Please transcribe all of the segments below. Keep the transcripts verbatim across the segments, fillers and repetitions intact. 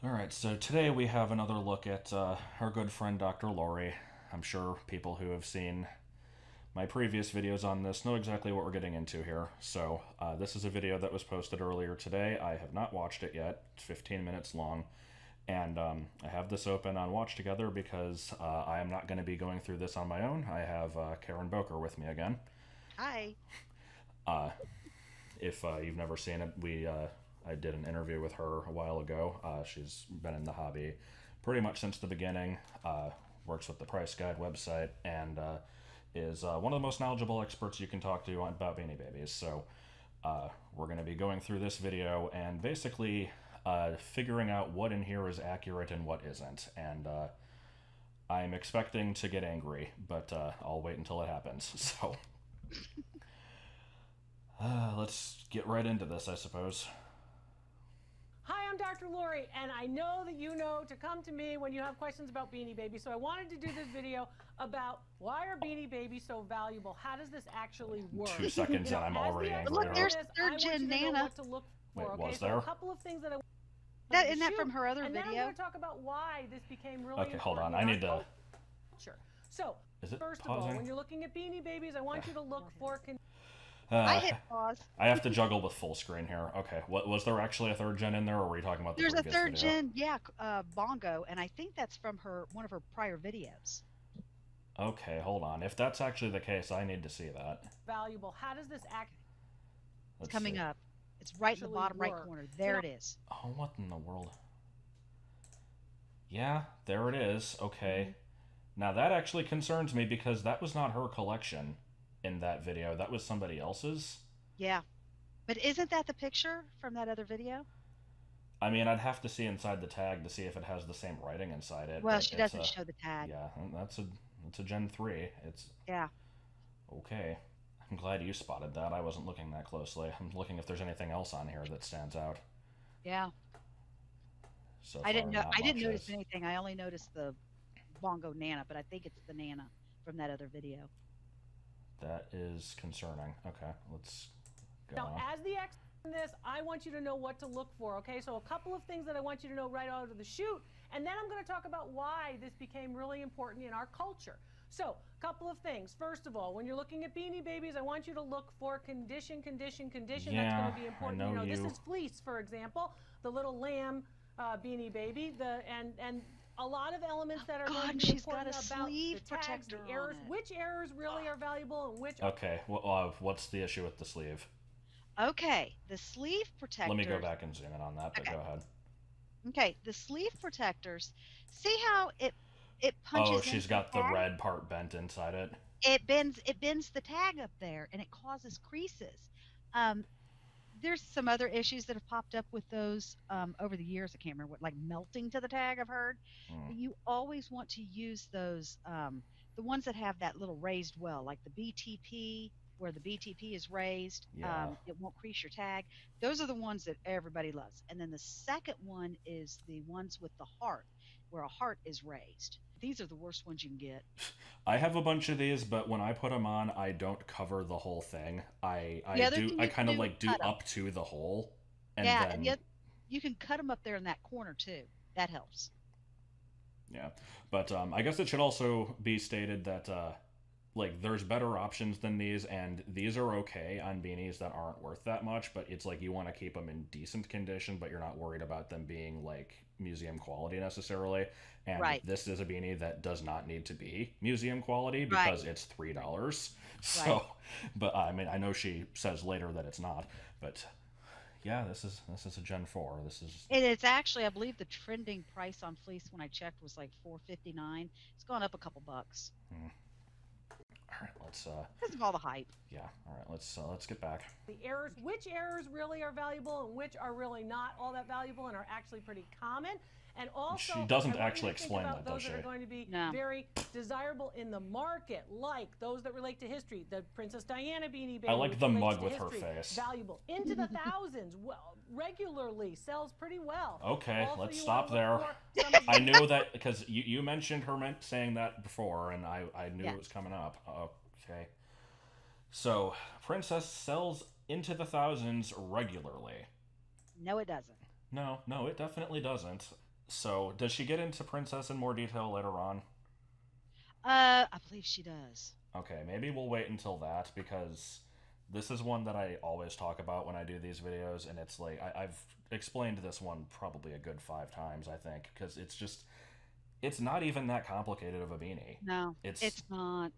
All right, so today we have another look at uh, our good friend Doctor Lori. I'm sure people who have seen my previous videos on this know exactly what we're getting into here. So uh, this is a video that was posted earlier today. I have not watched it yet. It's fifteen minutes long. And um, I have this open on Watch Together because uh, I am not going to be going through this on my own. I have uh, Karen Boker with me again. Hi. Uh, if uh, you've never seen it, we... Uh, I did an interview with her a while ago. Uh, she's been in the hobby pretty much since the beginning, uh, works with the Price Guide website, and uh, is uh, one of the most knowledgeable experts you can talk to about Beanie Babies. So uh, we're going to be going through this video and basically uh, figuring out what in here is accurate and what isn't. And uh, I'm expecting to get angry, but uh, I'll wait until it happens. So uh, let's get right into this, I suppose. Hi, I'm Doctor Lori, and I know that you know to come to me when you have questions about Beanie Babies, so I wanted to do this video about why are Beanie Babies so valuable? How does this actually work? Two seconds, you know, and I'm already angry. Look, there's third gen Nana. Wait, was there? A couple of things that I want that, isn't that from her other video? And then I'm going to talk about why this became really important. Okay, hold on. I need to... Sure. So, first of all, when you're looking at Beanie Babies, I want you to look for... Uh, I hit pause. I have to juggle with full screen here. Okay, what, was there actually a third gen in there, or were you talking about the There's a third video? gen, yeah, uh, Bongo, and I think that's from her one of her prior videos. Okay, hold on. If that's actually the case, I need to see that. Valuable. How does this act? It's coming see. up. It's right actually in the bottom work. right corner. There yeah. it is. Oh, what in the world? Yeah, there it is. Okay. Mm-hmm. Now that actually concerns me because that was not her collection. In that video, that was somebody else's. Yeah, but isn't that the picture from that other video? I mean, I'd have to see inside the tag to see if it has the same writing inside it. Well, she doesn't a, show the tag. Yeah, that's a it's a Gen three. It's yeah. Okay, I'm glad you spotted that. I wasn't looking that closely. I'm looking if there's anything else on here that stands out. Yeah. So I didn't know. I didn't notice is. anything. I only noticed the Bongo Nana, but I think it's the Nana from that other video. That is concerning. Okay, let's go now, on. As the expert in this, I want you to know what to look for, okay? So a couple of things that I want you to know right out of the shoot, and then I'm going to talk about why this became really important in our culture. So a couple of things. First of all, when you're looking at Beanie Babies, I want you to look for condition, condition, condition. Yeah, that's going to be important. I know you know, you. This is Fleece, for example, the little lamb uh, Beanie Baby, the and and. A lot of elements that are oh, going to be important got about sleeve the tags, the errors, which errors really are valuable and which... Okay, well, uh, what's the issue with the sleeve? Okay, the sleeve protectors... Let me go back and zoom in on that, but okay. go ahead. Okay, the sleeve protectors, see how it it punches Oh, she's got the, the red part bent inside it? It bends, it bends the tag up there, and it causes creases. Um, there's some other issues that have popped up with those um, over the years. I can't remember what, like melting to the tag, I've heard. Mm. But you always want to use those, um, the ones that have that little raised well, like the B T P, where the B T P is raised. Yeah. Um, it won't crease your tag. Those are the ones that everybody loves. And then the second one is the ones with the heart, where a heart is raised. These are the worst ones you can get. I have a bunch of these, but when I put them on, I don't cover the whole thing. I I do I kind of like do up to the hole. And yeah, then... and yet you can cut them up there in that corner too. That helps. Yeah, but um, I guess it should also be stated that uh, like there's better options than these, and these are okay on beanies that aren't worth that much. But it's like you want to keep them in decent condition, but you're not worried about them being like. Museum quality necessarily, and right. this is a beanie that does not need to be museum quality because right. it's three dollars. So, right. but I mean, I know she says later that it's not, but yeah, this is this is a Gen Four. This is and it's actually, I believe, the trending price on Fleece when I checked was like four fifty nine. It's gone up a couple bucks. Hmm. All right, let's. Uh, this is all the hype. Yeah. All right, let's uh, let's get back. The errors, which errors really are valuable and which are really not all that valuable and are actually pretty common. And also, she doesn't actually explain that, does she? Those that are going to be no. very desirable in the market, like those that relate to history, the Princess Diana Beanie Baby. I like the mug with history, her face. Valuable into the thousands. Well, regularly sells pretty well. Okay, also, let's stop there. I knew that because you you mentioned her saying that before, and I I knew yeah. it was coming up. Okay, so Princess sells into the thousands regularly. No, it doesn't. No, no, it definitely doesn't. So does she get into Princess in more detail later on? Uh, I believe she does. Okay, maybe we'll wait until that, because this is one that I always talk about when I do these videos, and it's like, I, I've explained this one probably a good five times, I think, because it's just, it's not even that complicated of a beanie. No, it's, it's not.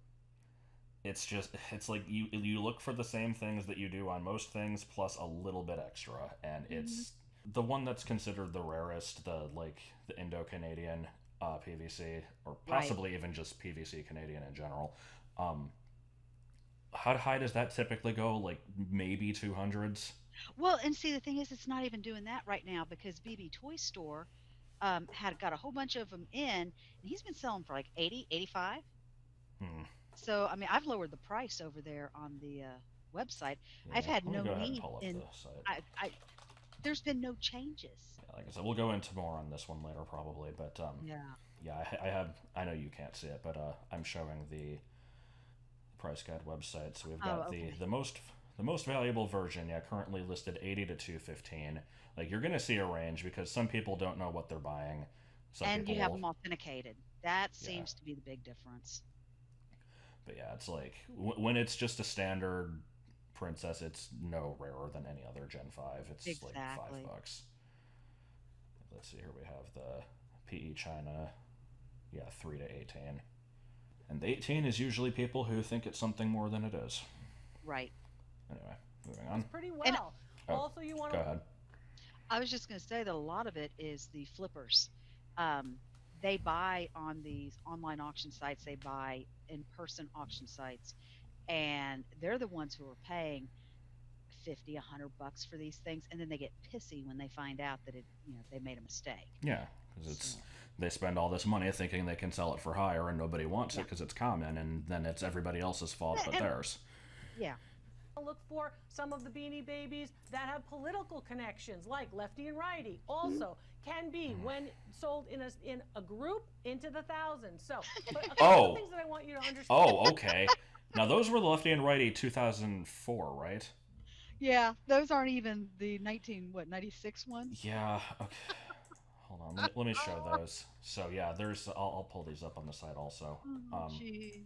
It's just, it's like you you look for the same things that you do on most things, plus a little bit extra, and it's mm-hmm. the one that's considered the rarest, the, like, the Indo-Canadian uh, P V C, or possibly right. even just P V C Canadian in general. Um, how high does that typically go? Like maybe two hundreds? Well, and see, the thing is, it's not even doing that right now, because B B Toy Store um, had got a whole bunch of them in, and he's been selling for like eighty, eighty-five. Hmm. So, I mean, I've lowered the price over there on the uh, website. Yeah, I've had no need. In, the I, I, there's been no changes. Yeah, like I said, we'll go into more on this one later probably, but um, yeah, yeah, I, I have. I know you can't see it, but uh, I'm showing the Price Guide website. So we've got oh, okay. the the most the most valuable version. Yeah, currently listed eighty to two fifteen. Like you're gonna see a range because some people don't know what they're buying. Some and you have will... them authenticated. That seems yeah. to be the big difference. But yeah, it's like w when it's just a standard Princess, it's no rarer than any other Gen five. It's exactly. like five bucks. Let's see, here we have the P E China, yeah, three to eighteen. And the eighteen is usually people who think it's something more than it is. Right. Anyway, moving on. It's pretty well. And, oh, also, you want to. Go ahead. I was just going to say that a lot of it is the flippers. Um, they buy on these online auction sites, they buy in-person auction sites, and they're the ones who are paying fifty, a hundred bucks for these things, and then they get pissy when they find out that it, you know, they made a mistake. Yeah, because it's so. They spend all this money thinking they can sell it for higher, and nobody wants yeah. it because it's common, and then it's everybody else's fault but and, theirs. Yeah. Look for some of the Beanie Babies that have political connections, like Lefty and Righty. Also, can be when sold in a in a group into the thousands. So, but a couple oh, things that I want you to understand. Oh, okay. Now those were the Lefty and Righty two thousand four, right? Yeah, those aren't even the nineteen what ninety-six ones. Yeah. Okay. Hold on. Let, let me show those. So yeah, there's. I'll, I'll pull these up on the site also. Um, Jeez.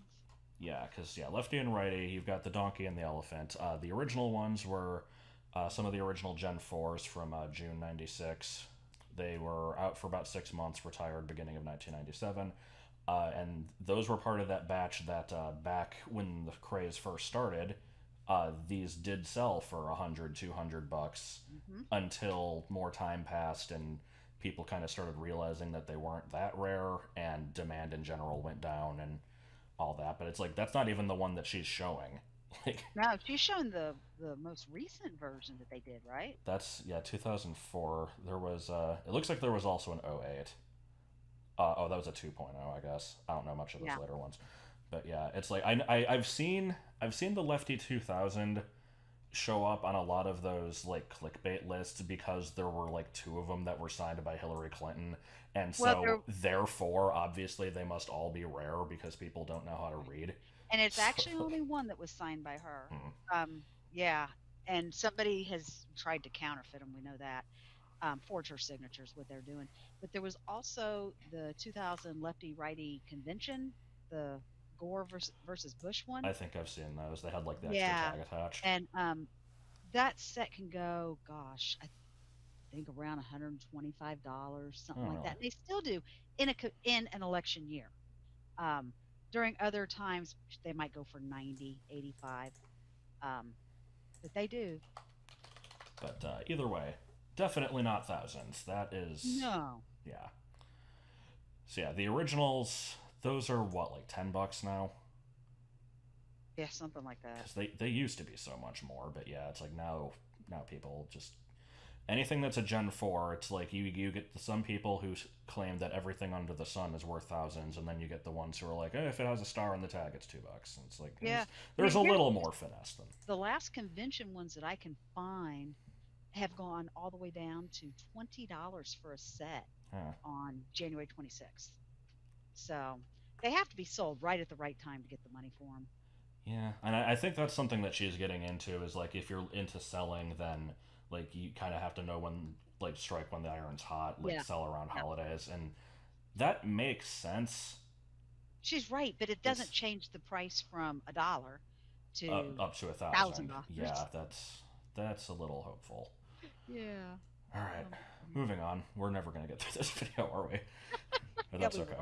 Yeah, because, yeah, Lefty and Righty, you've got the Donkey and the Elephant. Uh, the original ones were uh, some of the original Gen fours from uh, June ninety-six. They were out for about six months, retired beginning of nineteen ninety-seven. Uh, and those were part of that batch that uh, back when the craze first started, uh, these did sell for a hundred, two hundred bucks mm-hmm. until more time passed and people kind of started realizing that they weren't that rare and demand in general went down and all that, but it's like that's not even the one that she's showing. Like, no, she's showing the the most recent version that they did, right? That's yeah, two thousand four. There was uh, it looks like there was also an oh eight. Uh, oh, that was a two point oh, I guess. I don't know much of those yeah. later ones, but yeah, it's like I, I I've seen I've seen the Lefty two thousand show up on a lot of those like clickbait lists because there were like two of them that were signed by Hillary Clinton, and so well, therefore obviously they must all be rare because people don't know how to read, and it's so. Actually only one that was signed by her. hmm. Um yeah, and somebody has tried to counterfeit them, we know that, um forge her signatures, what they're doing. But there was also the two thousand Lefty Righty convention, the Gore versus, versus Bush one. I think I've seen those. They had like the extra yeah. tag attached. And um, that set can go, gosh, I think around one hundred twenty-five dollars, something oh, like no. that. And they still do in a in an election year. Um, during other times, they might go for ninety, eighty-five, um, but they do. But uh, either way, definitely not thousands. That is no. Yeah. So yeah, the originals. Those are, what, like ten bucks now? Yeah, something like that. Because they, they used to be so much more, but yeah, it's like now now people just... Anything that's a Gen four, it's like you, you get some people who claim that everything under the sun is worth thousands, and then you get the ones who are like, eh, if it has a star on the tag, it's two bucks. And it's like, yeah. there's, there's a little more finesse than... The last convention ones that I can find have gone all the way down to twenty dollars for a set huh. on January twenty-sixth. So... They have to be sold right at the right time to get the money for them. Yeah, and I, I think that's something that she's getting into is like if you're into selling, then like you kind of have to know when like strike when the iron's hot, like yeah. sell around yeah. holidays, and that makes sense. She's right, but it doesn't it's, change the price from a dollar to uh, up to a thousand. thousand dollars. Yeah, that's that's a little hopeful. Yeah. All right, um, moving on. We're never gonna get through this video, are we? But that's okay.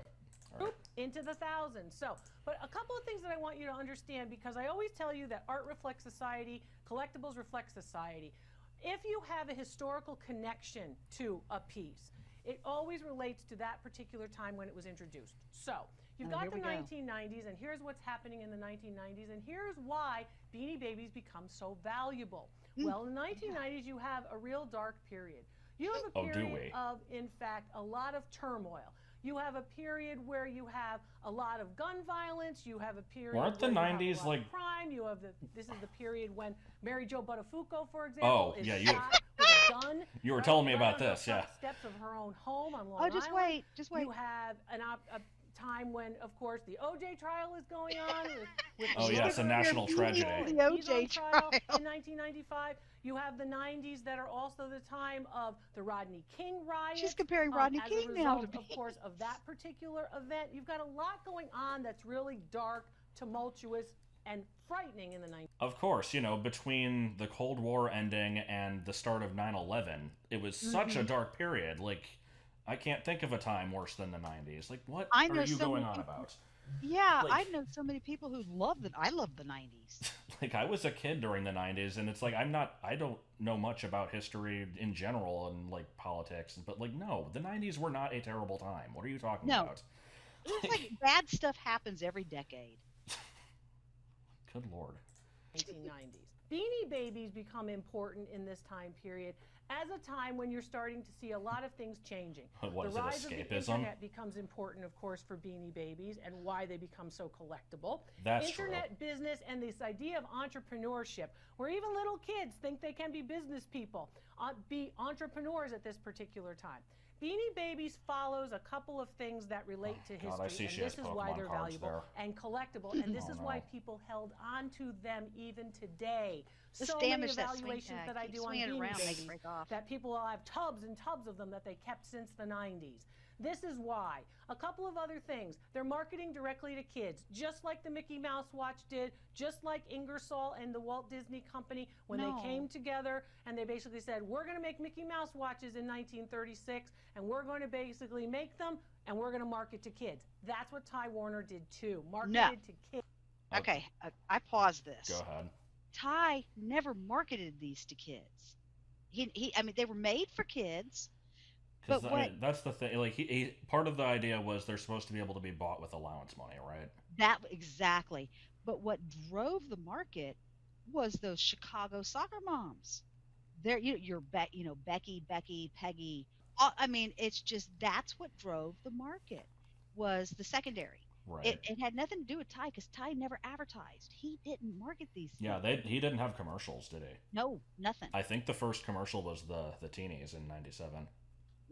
Right. Into the thousands. So, but a couple of things that I want you to understand, because I always tell you that art reflects society, collectibles reflect society. If you have a historical connection to a piece, it always relates to that particular time when it was introduced. So, you've got the nineteen nineties, and here's what's happening in the nineteen nineties, and here's why Beanie Babies become so valuable. Mm. Well, in the nineteen nineties, you have a real dark period. You have a period oh, of, in fact, a lot of turmoil. You have a period where you have a lot of gun violence. You have a period Weren't the where you have a lot like... of crime. You have the, this is the period when Mary Jo Buttafuoco, for example, oh, is yeah, you... shot with a gun. You were right telling me about this, yeah. Steps of her own home on Long Island. Oh, just Island. wait, just wait. You have an op a time when, of course, the O J trial is going on. With, with oh, yes, yeah, a national tragedy. The O J trial in nineteen ninety-five. You have the nineties that are also the time of the Rodney King riots. She's comparing Rodney um, King now to me. Of course, of that particular event. You've got a lot going on that's really dark, tumultuous, and frightening in the nineties. Of course, you know, between the Cold War ending and the start of nine eleven, it was mm-hmm. such a dark period. Like, I can't think of a time worse than the nineties. Like, what I know are you so going many, on about? Yeah, like, I know so many people who love that. I love the nineties. Like, I was a kid during the nineties, and it's like, I'm not, I don't know much about history in general and, like, politics. But, like, no, the nineties were not a terrible time. What are you talking no. about? It's like, bad stuff happens every decade. Good Lord. nineteen nineties. Beanie Babies become important in this time period as a time when you're starting to see a lot of things changing. What is it, escapism? The rise of the internet becomes important, of course, for Beanie Babies and why they become so collectible. That's true. Internet business and this idea of entrepreneurship, where even little kids think they can be business people, uh, be entrepreneurs at this particular time. Beanie Babies follows a couple of things that relate to history, God, and this is Pokemon why they're valuable there. and collectible, and this oh, is no. why people held on to them even today. This so many evaluations that, that I do on Beanie around, Babies that people will have tubs and tubs of them that they kept since the nineties. This is why. A couple of other things. They're marketing directly to kids, just like the Mickey Mouse watch did, just like Ingersoll and the Walt Disney Company when no. they came together and they basically said, we're going to make Mickey Mouse watches in nineteen thirty-six, and we're going to basically make them, and we're going to market to kids. That's what Ty Warner did too. Marketed no. to kids. Okay, I, I paused this. Go ahead. Ty never marketed these to kids. He, he, I mean, they were made for kids. Because I mean, that's the thing. Like he, he, part of the idea was they're supposed to be able to be bought with allowance money, right? That exactly. But what drove the market was those Chicago soccer moms. There, you, you're Be you know, Becky, Becky, Peggy. I mean, it's just that's what drove the market was the secondary. Right. It, it had nothing to do with Ty because Ty never advertised. He didn't market these things. Yeah, they, he didn't have commercials, did he? No, nothing. I think the first commercial was the the teenies in ninety-seven.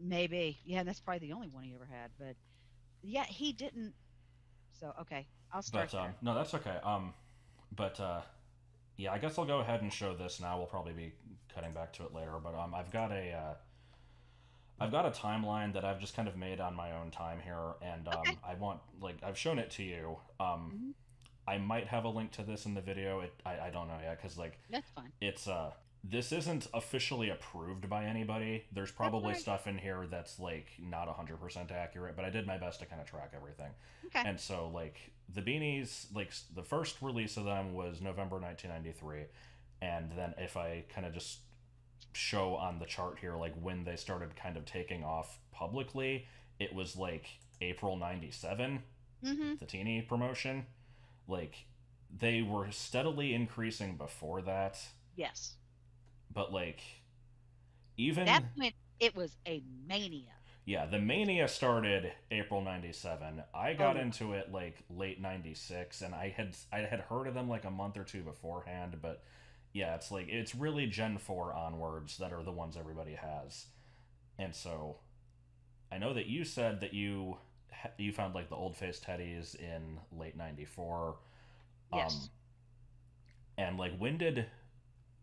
Maybe. Yeah, and that's probably the only one he ever had. But, yeah, he didn't. So, okay. I'll start but, um, No, that's okay. Um, But, uh, yeah, I guess I'll go ahead and show this now. We'll probably be cutting back to it later. But um, I've got a uh, I've got a timeline that I've just kind of made on my own time here. And um, okay. I want, like, I've shown it to you. Um, mm-hmm. I might have a link to this in the video. It, I, I don't know yet because, like, that's fine. It's, uh... This isn't officially approved by anybody. There's probably stuff in here that's, like, not one hundred percent accurate, but I did my best to kind of track everything. Okay. And so, like, the Beanies, like, the first release of them was November nineteen ninety-three. And then if I kind of just show on the chart here, like, when they started kind of taking off publicly, it was, like, April ninety-seven, mm-hmm. the Teenie promotion. Like, they were steadily increasing before that. Yes. But, like, even... That's when it was a mania. Yeah, the mania started April ninety-seven. I got oh, yeah. into it, like, late ninety-six, and I had I had heard of them, like, a month or two beforehand. But, yeah, it's, like, it's really Gen four onwards that are the ones everybody has. And so, I know that you said that you, you found, like, the old-faced teddies in late ninety-four. Yes. Um, and, like, when did...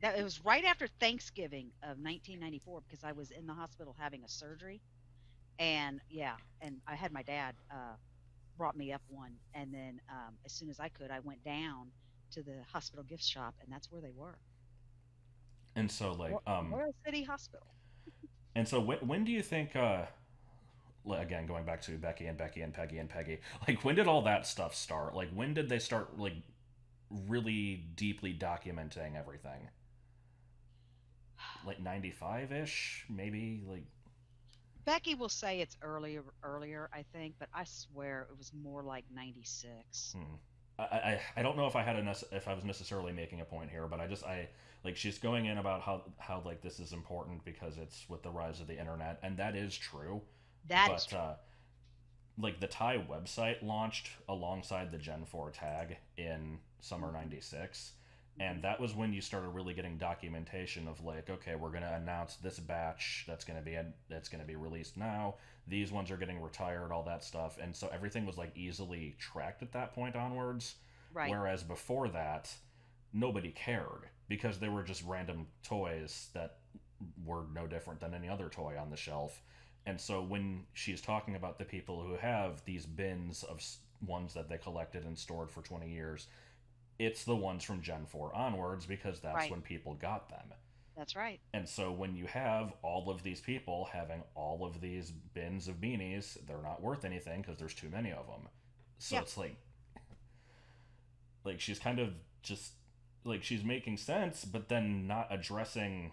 that it was right after Thanksgiving of nineteen ninety-four because I was in the hospital having a surgery, and yeah, and I had my dad uh, brought me up one, and then um, as soon as I could, I went down to the hospital gift shop, and that's where they were. And so, like, um, Royal City Hospital. And so, when, when do you think? Uh, again, going back to Becky and Becky and Peggy and Peggy, like, when did all that stuff start? Like, when did they start, like, really deeply documenting everything? Like ninety-five-ish, maybe. Like, Becky will say it's earlier, earlier, I think, but I swear it was more like ninety-six. Hmm. I, I I don't know if I had a if I was necessarily making a point here, but I just I like she's going in about how how like this is important because it's with the rise of the internet, and that is true. That but, is true. Uh, like the Thai website launched alongside the Gen four tag in summer ninety-six, and that was when you started really getting documentation of like, okay, we're going to announce this batch that's going to be that's going to be released now. These ones are getting retired, all that stuff, and so everything was like easily tracked at that point onwards. Right. Whereas before that, nobody cared because they were just random toys that were no different than any other toy on the shelf. And so when she's talking about the people who have these bins of ones that they collected and stored for twenty years, it's the ones from Gen four onwards because that's right. when people got them. That's right. And so when you have all of these people having all of these bins of beanies, they're not worth anything because there's too many of them. So yeah. it's like, like she's kind of just, like she's making sense, but then not addressing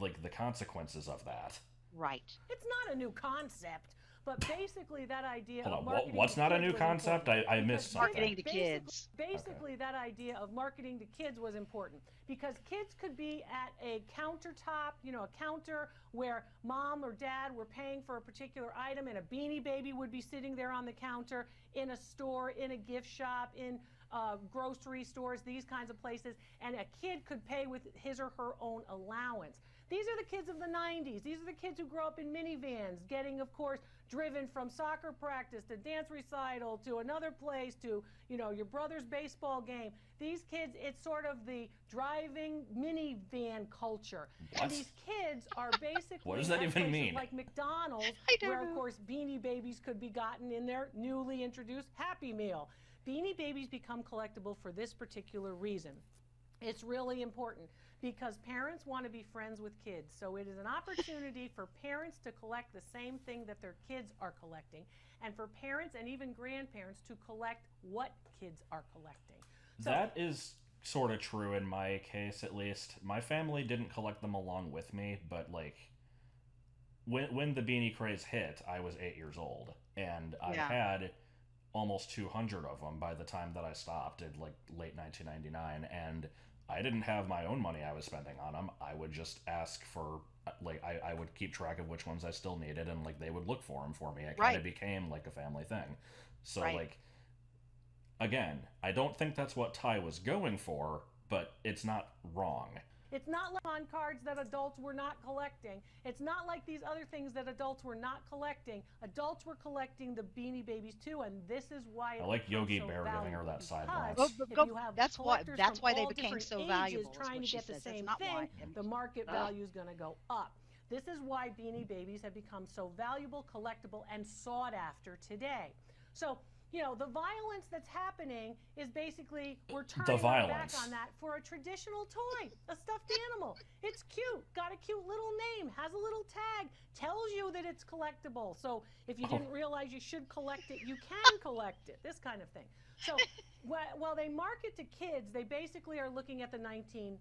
like the consequences of that. Right. It's not a new concept, but basically that idea Hold of on, marketing what's to not a new concept? I, I missed something. Marketing to kids. Basically, basically okay. that idea of marketing to kids was important because kids could be at a countertop, you know, a counter where mom or dad were paying for a particular item, and a Beanie Baby would be sitting there on the counter in a store, in a gift shop, in uh, grocery stores, these kinds of places, and a kid could pay with his or her own allowance. These are the kids of the nineties. These are the kids who grew up in minivans, getting, of course, driven from soccer practice to dance recital to another place to, you know, your brother's baseball game. These kids, it's sort of the driving minivan culture. What? And these kids are basically what does that even mean? Like McDonald's, where, of course, Beanie Babies could be gotten in their newly introduced Happy Meal. Beanie Babies become collectible for this particular reason. It's really important. Because parents want to be friends with kids. So it is an opportunity for parents to collect the same thing that their kids are collecting, and for parents and even grandparents to collect what kids are collecting. So that is sort of true in my case, at least. My family didn't collect them along with me, but like when, when the beanie craze hit, I was eight years old, and yeah. I had almost two hundred of them by the time that I stopped in like late nineteen ninety-nine, and I didn't have my own money I was spending on them. I would just ask for, like, I, I would keep track of which ones I still needed, and, like, they would look for them for me. It right. kind of became, like, a family thing. So, right. like, again, I don't think that's what Ty was going for, but it's not wrong. It's not like on cards that adults were not collecting. It's not like these other things that adults were not collecting. Adults were collecting the Beanie Babies too, and this is why it I like Yogi so Bear giving her that side glance. That's why. That's why they became so valuable. Trying to get the same thing, the market uh. value is going to go up. This is why Beanie Babies have become so valuable, collectible, and sought after today. So. You know, the violence that's happening is basically we're turning our back on that for a traditional toy, a stuffed animal. It's cute, got a cute little name, has a little tag, tells you that it's collectible. So if you oh. didn't realize you should collect it, you can collect it, this kind of thing. So wh while they market to kids, they basically are looking at the, nineteen,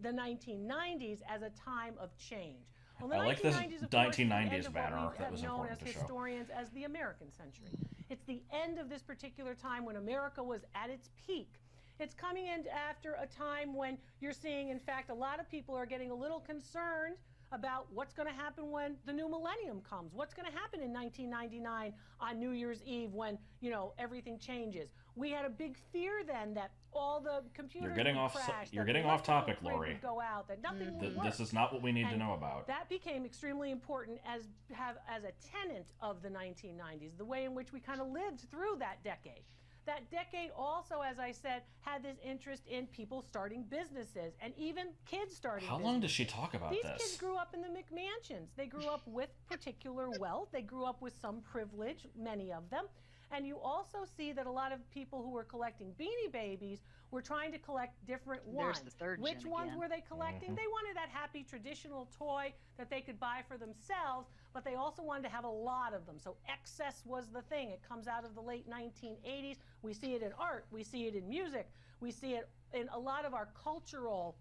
the nineteen nineties as as a time of change. Well, I like this nineteen nineties banner arc that was important to show. Known as historians as the American century. It's the end of this particular time when America was at its peak. It's coming in after a time when you're seeing, in fact, a lot of people are getting a little concerned about what's going to happen when the new millennium comes. What's going to happen in nineteen ninety-nine on New Year's Eve when, you know, everything changes. We had a big fear then that all the computers You're getting off crash, you're getting off topic, Lori. Go out, that nothing mm. Th this is not what we need and to know about. That became extremely important as have as a tenant of the nineteen nineties, the way in which we kind of lived through that decade. that decade also, as I said, had this interest in people starting businesses and even kids starting How businesses. Long does she talk about These this? These kids grew up in the McMansions. They grew up with particular wealth. They grew up with some privilege, many of them. And you also see that a lot of people who were collecting Beanie Babies were trying to collect different ones. The third Which ones again. were they collecting? Mm-hmm. They wanted that happy traditional toy that they could buy for themselves, but they also wanted to have a lot of them. So excess was the thing. It comes out of the late nineteen eighties. We see it in art. We see it in music. We see it in a lot of our cultural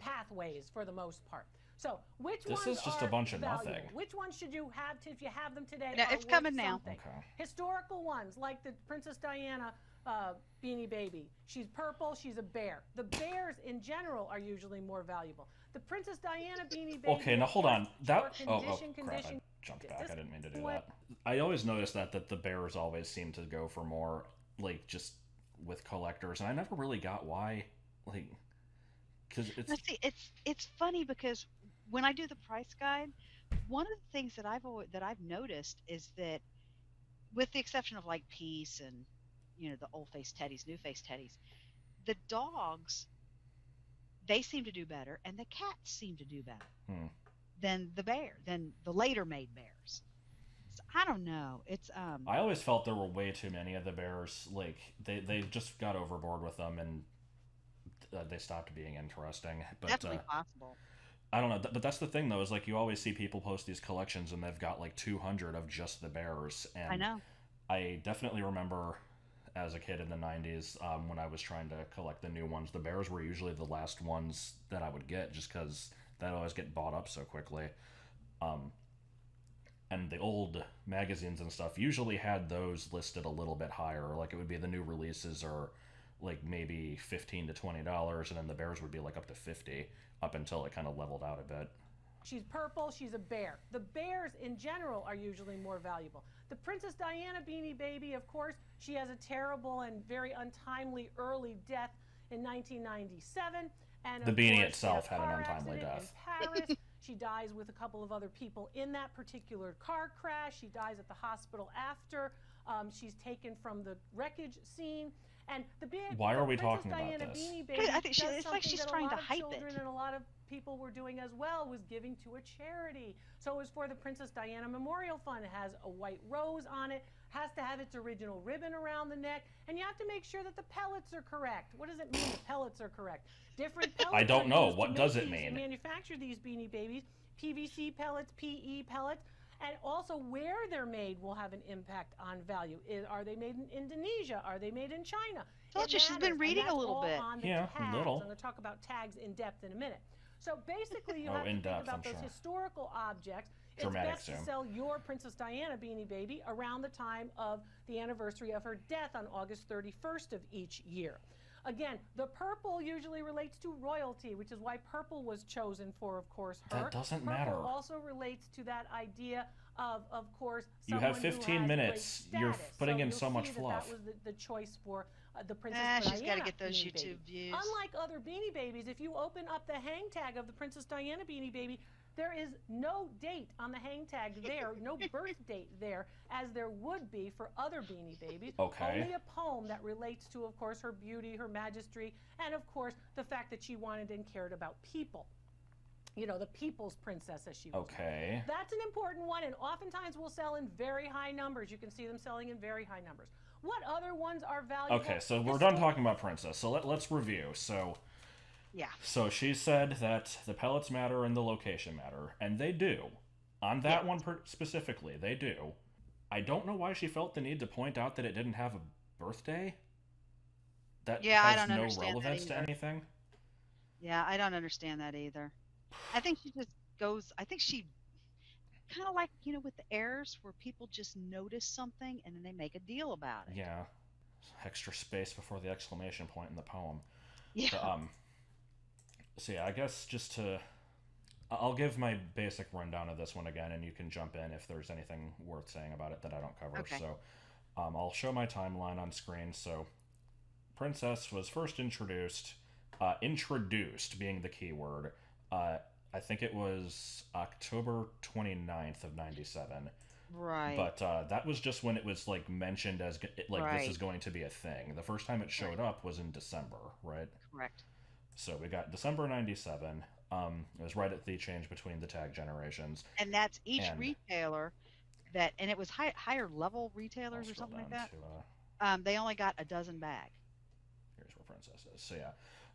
pathways for the most part. So, which this ones is just are a bunch of valuable? nothing. Which ones should you have to, if you have them today? No, it's coming now. Okay. Historical ones, like the Princess Diana uh, Beanie Baby. She's purple, she's a bear. The bears in general are usually more valuable. The Princess Diana Beanie Baby. Okay, now hold on. That condition, oh, oh, crap. I jumped back. I didn't mean to do that. I always notice that, that the bears always seem to go for more, like, just with collectors. And I never really got why, like, because it's... Let's see, it's, it's funny because... When I do the price guide, one of the things that I've always, that I've noticed is that, with the exception of like Peace and, you know, the old face teddies, new face teddies, the dogs, they seem to do better, and the cats seem to do better hmm. than the bear, than the later made bears. So I don't know. It's um. I always felt there were way too many of the bears. Like they they just got overboard with them, and uh, they stopped being interesting. But, definitely uh, possible. I don't know, but that's the thing, though, is, like, you always see people post these collections, and they've got, like, two hundred of just the bears. And I know. I definitely remember, as a kid in the nineties, um, when I was trying to collect the new ones, the bears were usually the last ones that I would get, just because that always get bought up so quickly. Um, and the old magazines and stuff usually had those listed a little bit higher. Like, it would be the new releases or... like maybe fifteen to twenty dollars, and then the bears would be like up to fifty, up until it kind of leveled out a bit. She's purple, she's a bear. The bears in general are usually more valuable. The Princess Diana Beanie Baby, of course, she has a terrible and very untimely early death in nineteen ninety-seven. And the beanie itself had an untimely death. She dies with a couple of other people in that particular car crash. She dies at the hospital after. Um, she's taken from the wreckage scene. And the big, Why are we Princess talking Diana about this? Baby I think she, it's like she's trying to hype it. A lot of children and a lot of people were doing as well was giving to a charity. So it was for the Princess Diana Memorial Fund. It has a white rose on it, has to have its original ribbon around the neck, and you have to make sure that the pellets are correct. What does it mean the pellets are correct? Different pellets. I don't know. What does it mean? Manufacture these Beanie Babies, P V C pellets, P E pellets. And also where they're made will have an impact on value. Is, are they made in Indonesia? Are they made in China? Told you she's been reading a little bit. Yeah, a little. I'm going to talk about tags in depth in a minute. So basically, you oh, have to depth, think about I'm those sure. historical objects. Dramatic it's best zoom. to sell your Princess Diana Beanie Baby around the time of the anniversary of her death on August thirty-first of each year. Again, the purple usually relates to royalty, which is why purple was chosen for, of course, her. That doesn't purple matter. Purple also relates to that idea of, of course, someone You have fifteen minutes. You're putting so in so much that fluff. That was the, the choice for uh, the Princess ah, Diana. She's got to get those Beanie YouTube Baby. views. Unlike other Beanie Babies, if you open up the hang tag of the Princess Diana Beanie Baby, there is no date on the hang tag there, no birth date there, as there would be for other Beanie Babies. Okay. Only a poem that relates to, of course, her beauty, her majesty, and, of course, the fact that she wanted and cared about people. You know, the people's princess, as she was. Okay. That's an important one, and oftentimes will sell in very high numbers. You can see them selling in very high numbers. What other ones are valuable? Okay, so we're done talking about princess, so let, let's review. So... Yeah. So she said that the pellets matter and the location matter, and they do. On that yeah. one per specifically, they do. I don't know why she felt the need to point out that it didn't have a birthday. That yeah, has I don't no understand relevance to anything. Yeah, I don't understand that either. I think she just goes. I think she kind of like you know with the heirs, where people just notice something and then they make a deal about it. Yeah. Extra space before the exclamation point in the poem. Yeah. But, um. So yeah, I guess just to, I'll give my basic rundown of this one again, and you can jump in if there's anything worth saying about it that I don't cover. Okay. So um, I'll show my timeline on screen. So Princess was first introduced, uh, introduced being the key word. Uh, I think it was October twenty-ninth of ninety-seven. Right. But uh, that was just when it was like mentioned as like right. this is going to be a thing. The first time it showed right. up was in December, right? Correct. So we got December ninety-seven. Um, it was right at the change between the tag generations. And that's each and, retailer that, and it was high, higher level retailers or something like that. To, uh, um, they only got a dozen bags. Here's where Princess is. So yeah.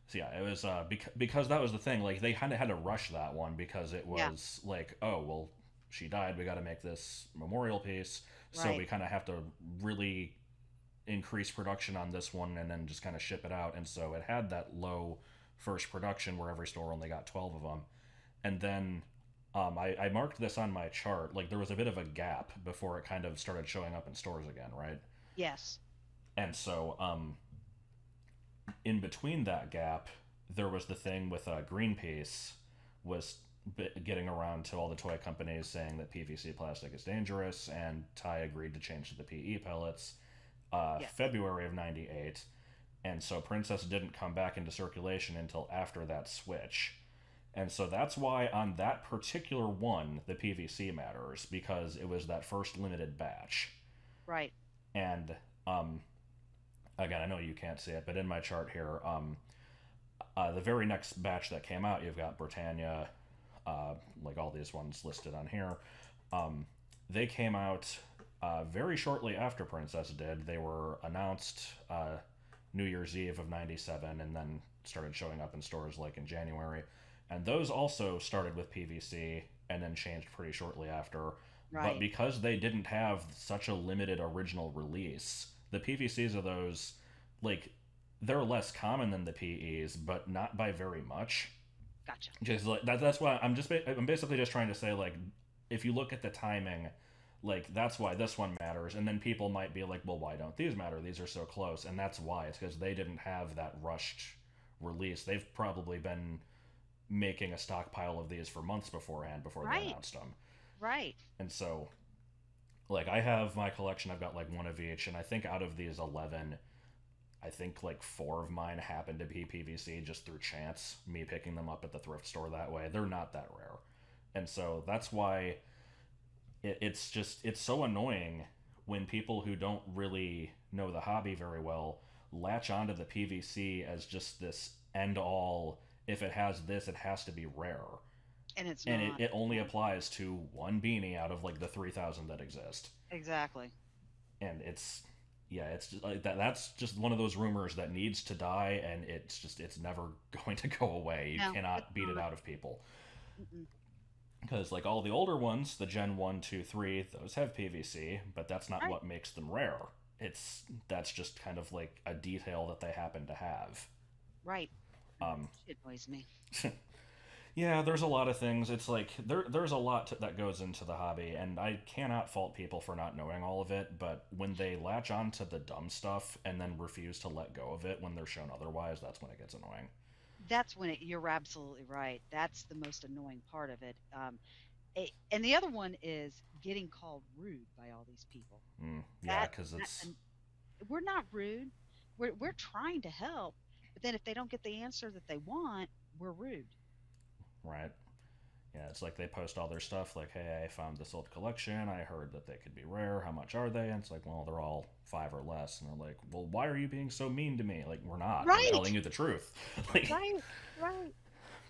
So yeah, it was uh, because, because that was the thing. Like they kind of had to rush that one because it was yeah. like, oh, well, she died. We got to make this memorial piece. Right. So we kind of have to really increase production on this one and then just kind of ship it out. And so it had that low first production where every store only got twelve of them. And then um, I, I marked this on my chart. Like there was a bit of a gap before it kind of started showing up in stores again, right? Yes. And so um, in between that gap, there was the thing with uh, Greenpeace was getting around to all the toy companies saying that P V C plastic is dangerous, and Ty agreed to change to the P E pellets uh, yes. February of ninety-eight. And so Princess didn't come back into circulation until after that switch. And so that's why on that particular one, the P V C matters, because it was that first limited batch. Right. And um, again, I know you can't see it, but in my chart here, um, uh, the very next batch that came out, you've got Britannia, uh, like all these ones listed on here. Um, they came out uh, very shortly after Princess did. They were announced... Uh, New Year's Eve of ninety-seven, and then started showing up in stores like in January. And those also started with P V C and then changed pretty shortly after. Right. But because they didn't have such a limited original release, the P V Cs of those, like, they're less common than the P Es, but not by very much. Gotcha. Just like that, that's why I'm just I'm basically just trying to say, like, if you look at the timing, like, that's why this one matters. And then people might be like, well, why don't these matter? These are so close. And that's why. It's because they didn't have that rushed release. They've probably been making a stockpile of these for months beforehand before right. they announced them. Right. And so, like, I have my collection. I've got, like, one of each. And I think out of these eleven, I think, like, four of mine happen to be P V C just through chance, me picking them up at the thrift store that way. They're not that rare. And so that's why... It's just, it's so annoying when people who don't really know the hobby very well latch onto the P V C as just this end all, if it has this, it has to be rare. And it's and not. It, it only applies to one beanie out of like the three thousand that exist. Exactly. And it's, yeah, it's just like that. That's just one of those rumors that needs to die, and it's just, it's never going to go away. You no, cannot beat not. it out of people. Mm-mm. Because, like, all the older ones, the Gen one, two, three, those have P V C, but that's not right. what makes them rare. It's That's just kind of, like, a detail that they happen to have. Right. Um, it annoys me. Yeah, there's a lot of things. It's, like, there there's a lot to, that goes into the hobby, and I cannot fault people for not knowing all of it, but when they latch on to the dumb stuff and then refuse to let go of it when they're shown otherwise, that's when it gets annoying. That's when it, you're absolutely right. That's the most annoying part of it. Um, it and the other one is getting called rude by all these people. Mm, yeah, because it's... We're not rude. We're, we're trying to help. But then if they don't get the answer that they want, we're rude. Right. Yeah, it's like they post all their stuff like, hey, I found this old collection. I heard that they could be rare. How much are they? And it's like, well, they're all five or less. And they're like, well, why are you being so mean to me? Like, we're not. Right. I'm telling you the truth. Like, right, right.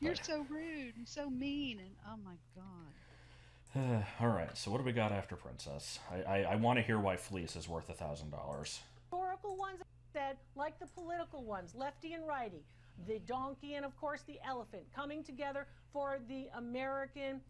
You're but, so rude and so mean. And oh, my God. Uh, all right. So what do we got after Princess? I, I, I want to hear why Fleece is worth a thousand dollars. Historical ones said, like the political ones, Lefty and Righty. The donkey and, of course, the elephant coming together for the American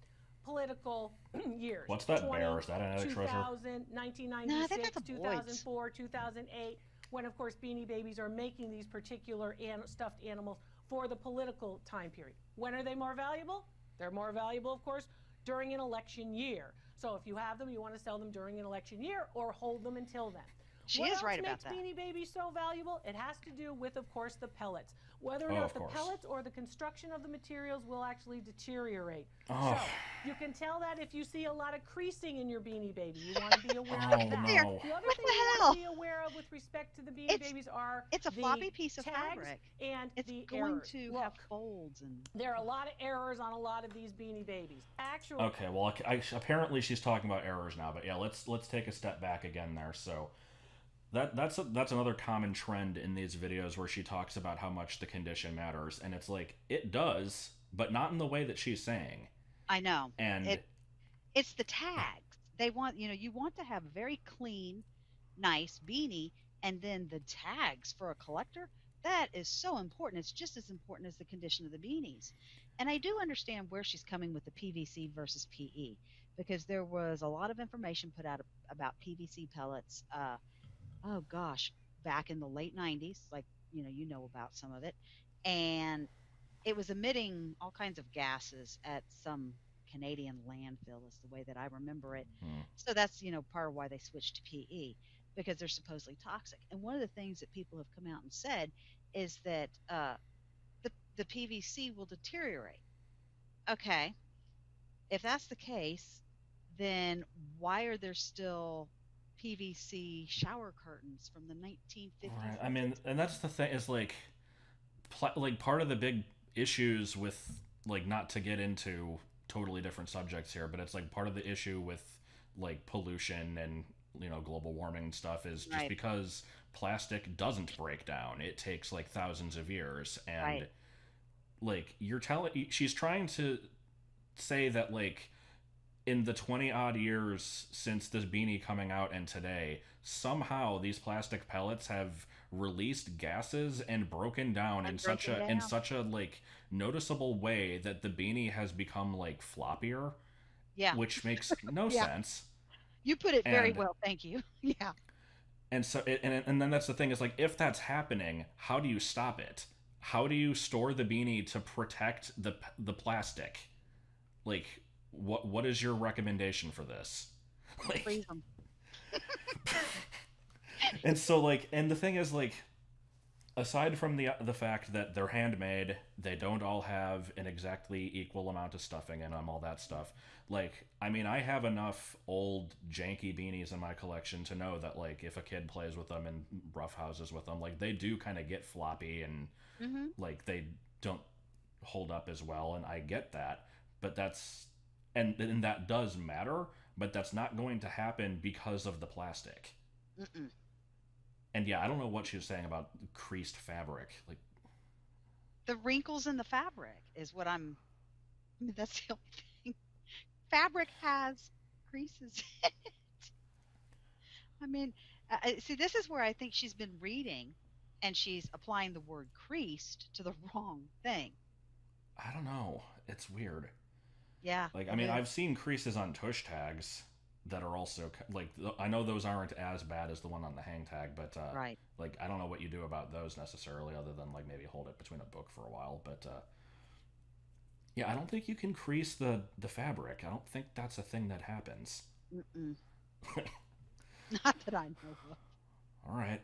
political years. What's that bear? Is that another treasure? nineteen ninety-six, no, two thousand four, two thousand eight, when, of course, Beanie Babies are making these particular an stuffed animals for the political time period. When are they more valuable? They're more valuable, of course, during an election year. So if you have them, you want to sell them during an election year or hold them until then. She what is right about that. What makes Beanie Babies so valuable? It has to do with, of course, the pellets. Whether or oh, not the course. pellets or the construction of the materials will actually deteriorate. Oh. So you can tell that if you see a lot of creasing in your Beanie Baby. You want to be aware oh, of that. No. The other what thing the you hell? want to be aware of with respect to the Beanie it's, Babies are it's a floppy piece of fabric, and it's the going errors. to Look, have folds, and there are a lot of errors on a lot of these Beanie Babies. Actually, okay, well, I, I, apparently she's talking about errors now, but yeah, let's let's take a step back again there. So that that's a, that's another common trend in these videos where she talks about how much the condition matters, and it's like it does, but not in the way that she's saying. I know, and it, it's the tags. They want, you know, you want to have very clean, nice beanie, and then the tags for a collector, that is so important. It's just as important as the condition of the beanies. And I do understand where she's coming with the P V C versus P E, because there was a lot of information put out about P V C pellets, uh, oh gosh, back in the late nineties, like, you know, you know about some of it. And it was emitting all kinds of gases at some Canadian landfill is the way that I remember it. Mm. So that's, you know, part of why they switched to P E, because they're supposedly toxic. And one of the things that people have come out and said is that uh, the, the P V C will deteriorate. Okay. If that's the case, then why are there still P V C shower curtains from the nineteen fifties? Right. I mean, and that's the thing is like, pl like part of the big issues with, like, not to get into totally different subjects here, but it's like part of the issue with like pollution and, you know, global warming and stuff is just right. because plastic doesn't break down. It takes like thousands of years. And right. like you're telling, she's trying to say that like in the twenty odd years since this beanie coming out and today, somehow these plastic pellets have released gases and broken down in such a in such a like noticeable way that the beanie has become like floppier, yeah, which makes no yeah. sense. You put it and, very well, thank you. Yeah, and so it, and and then that's the thing is like if that's happening, how do you stop it? How do you store the beanie to protect the the plastic? Like, what what is your recommendation for this? Like, freeze them. And so, like, and the thing is, like, aside from the the fact that they're handmade, they don't all have an exactly equal amount of stuffing in them, all that stuff. Like, I mean, I have enough old janky beanies in my collection to know that, like, if a kid plays with them and roughhouses with them, like, they do kind of get floppy and, mm-hmm. like, they don't hold up as well, and I get that. But that's, and, and that does matter, but that's not going to happen because of the plastic. Mm-mm. And yeah, I don't know what she was saying about creased fabric. Like the wrinkles in the fabric is what I'm. I mean, that's the only thing. Fabric has creases in it. I mean, I, see, this is where I think she's been reading, and she's applying the word creased to the wrong thing. I don't know. It's weird. Yeah. Like I mean, yeah. I've seen creases on tush tags. That are also like I know those aren't as bad as the one on the hang tag, but uh, right. like I don't know what you do about those necessarily, other than like maybe hold it between a book for a while. But uh, yeah, I don't think you can crease the the fabric. I don't think that's a thing that happens. Mm-mm. Not that I know of. All right.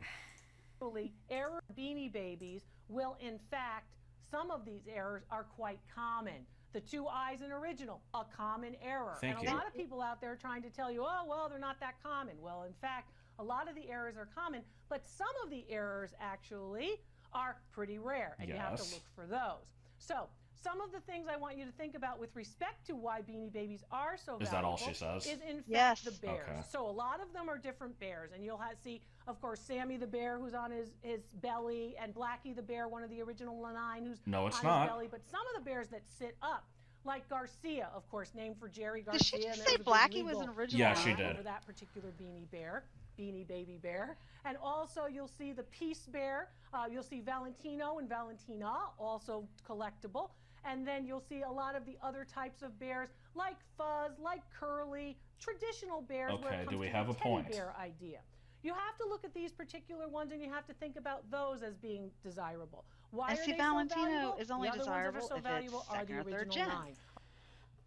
Error Beanie Babies will, in fact, some of these errors are quite common. The two eyes in original, a common error. Thank and a you. lot of people out there trying to tell you, oh, well, they're not that common. Well, in fact, a lot of the errors are common, but some of the errors actually are pretty rare, and yes. you have to look for those. So some of the things I want you to think about with respect to why Beanie Babies are so valuable. Is that all she says? Is in fact yes. the bears. Okay. So a lot of them are different bears, and you'll have, see, of course, Sammy the bear who's on his, his belly, and Blackie the bear, one of the original nine who's no, it's on not. his belly. But some of the bears that sit up, like Garcia, of course, named for Jerry Garcia. Did she just say Blackie was an original? Yeah, she did. For that particular Beanie Bear. Beanie Baby Bear. And also you'll see the Peace Bear. Uh, you'll see Valentino and Valentina, also collectible. And then you'll see a lot of the other types of bears, like Fuzz, like Curly, traditional bears. Okay, where it comes do we to have a point? Bear idea. You have to look at these particular ones, and you have to think about those as being desirable. Why and are see, they Valentino so valuable? is only the desirable ones that are so if valuable it's second are the or third gen. Nine.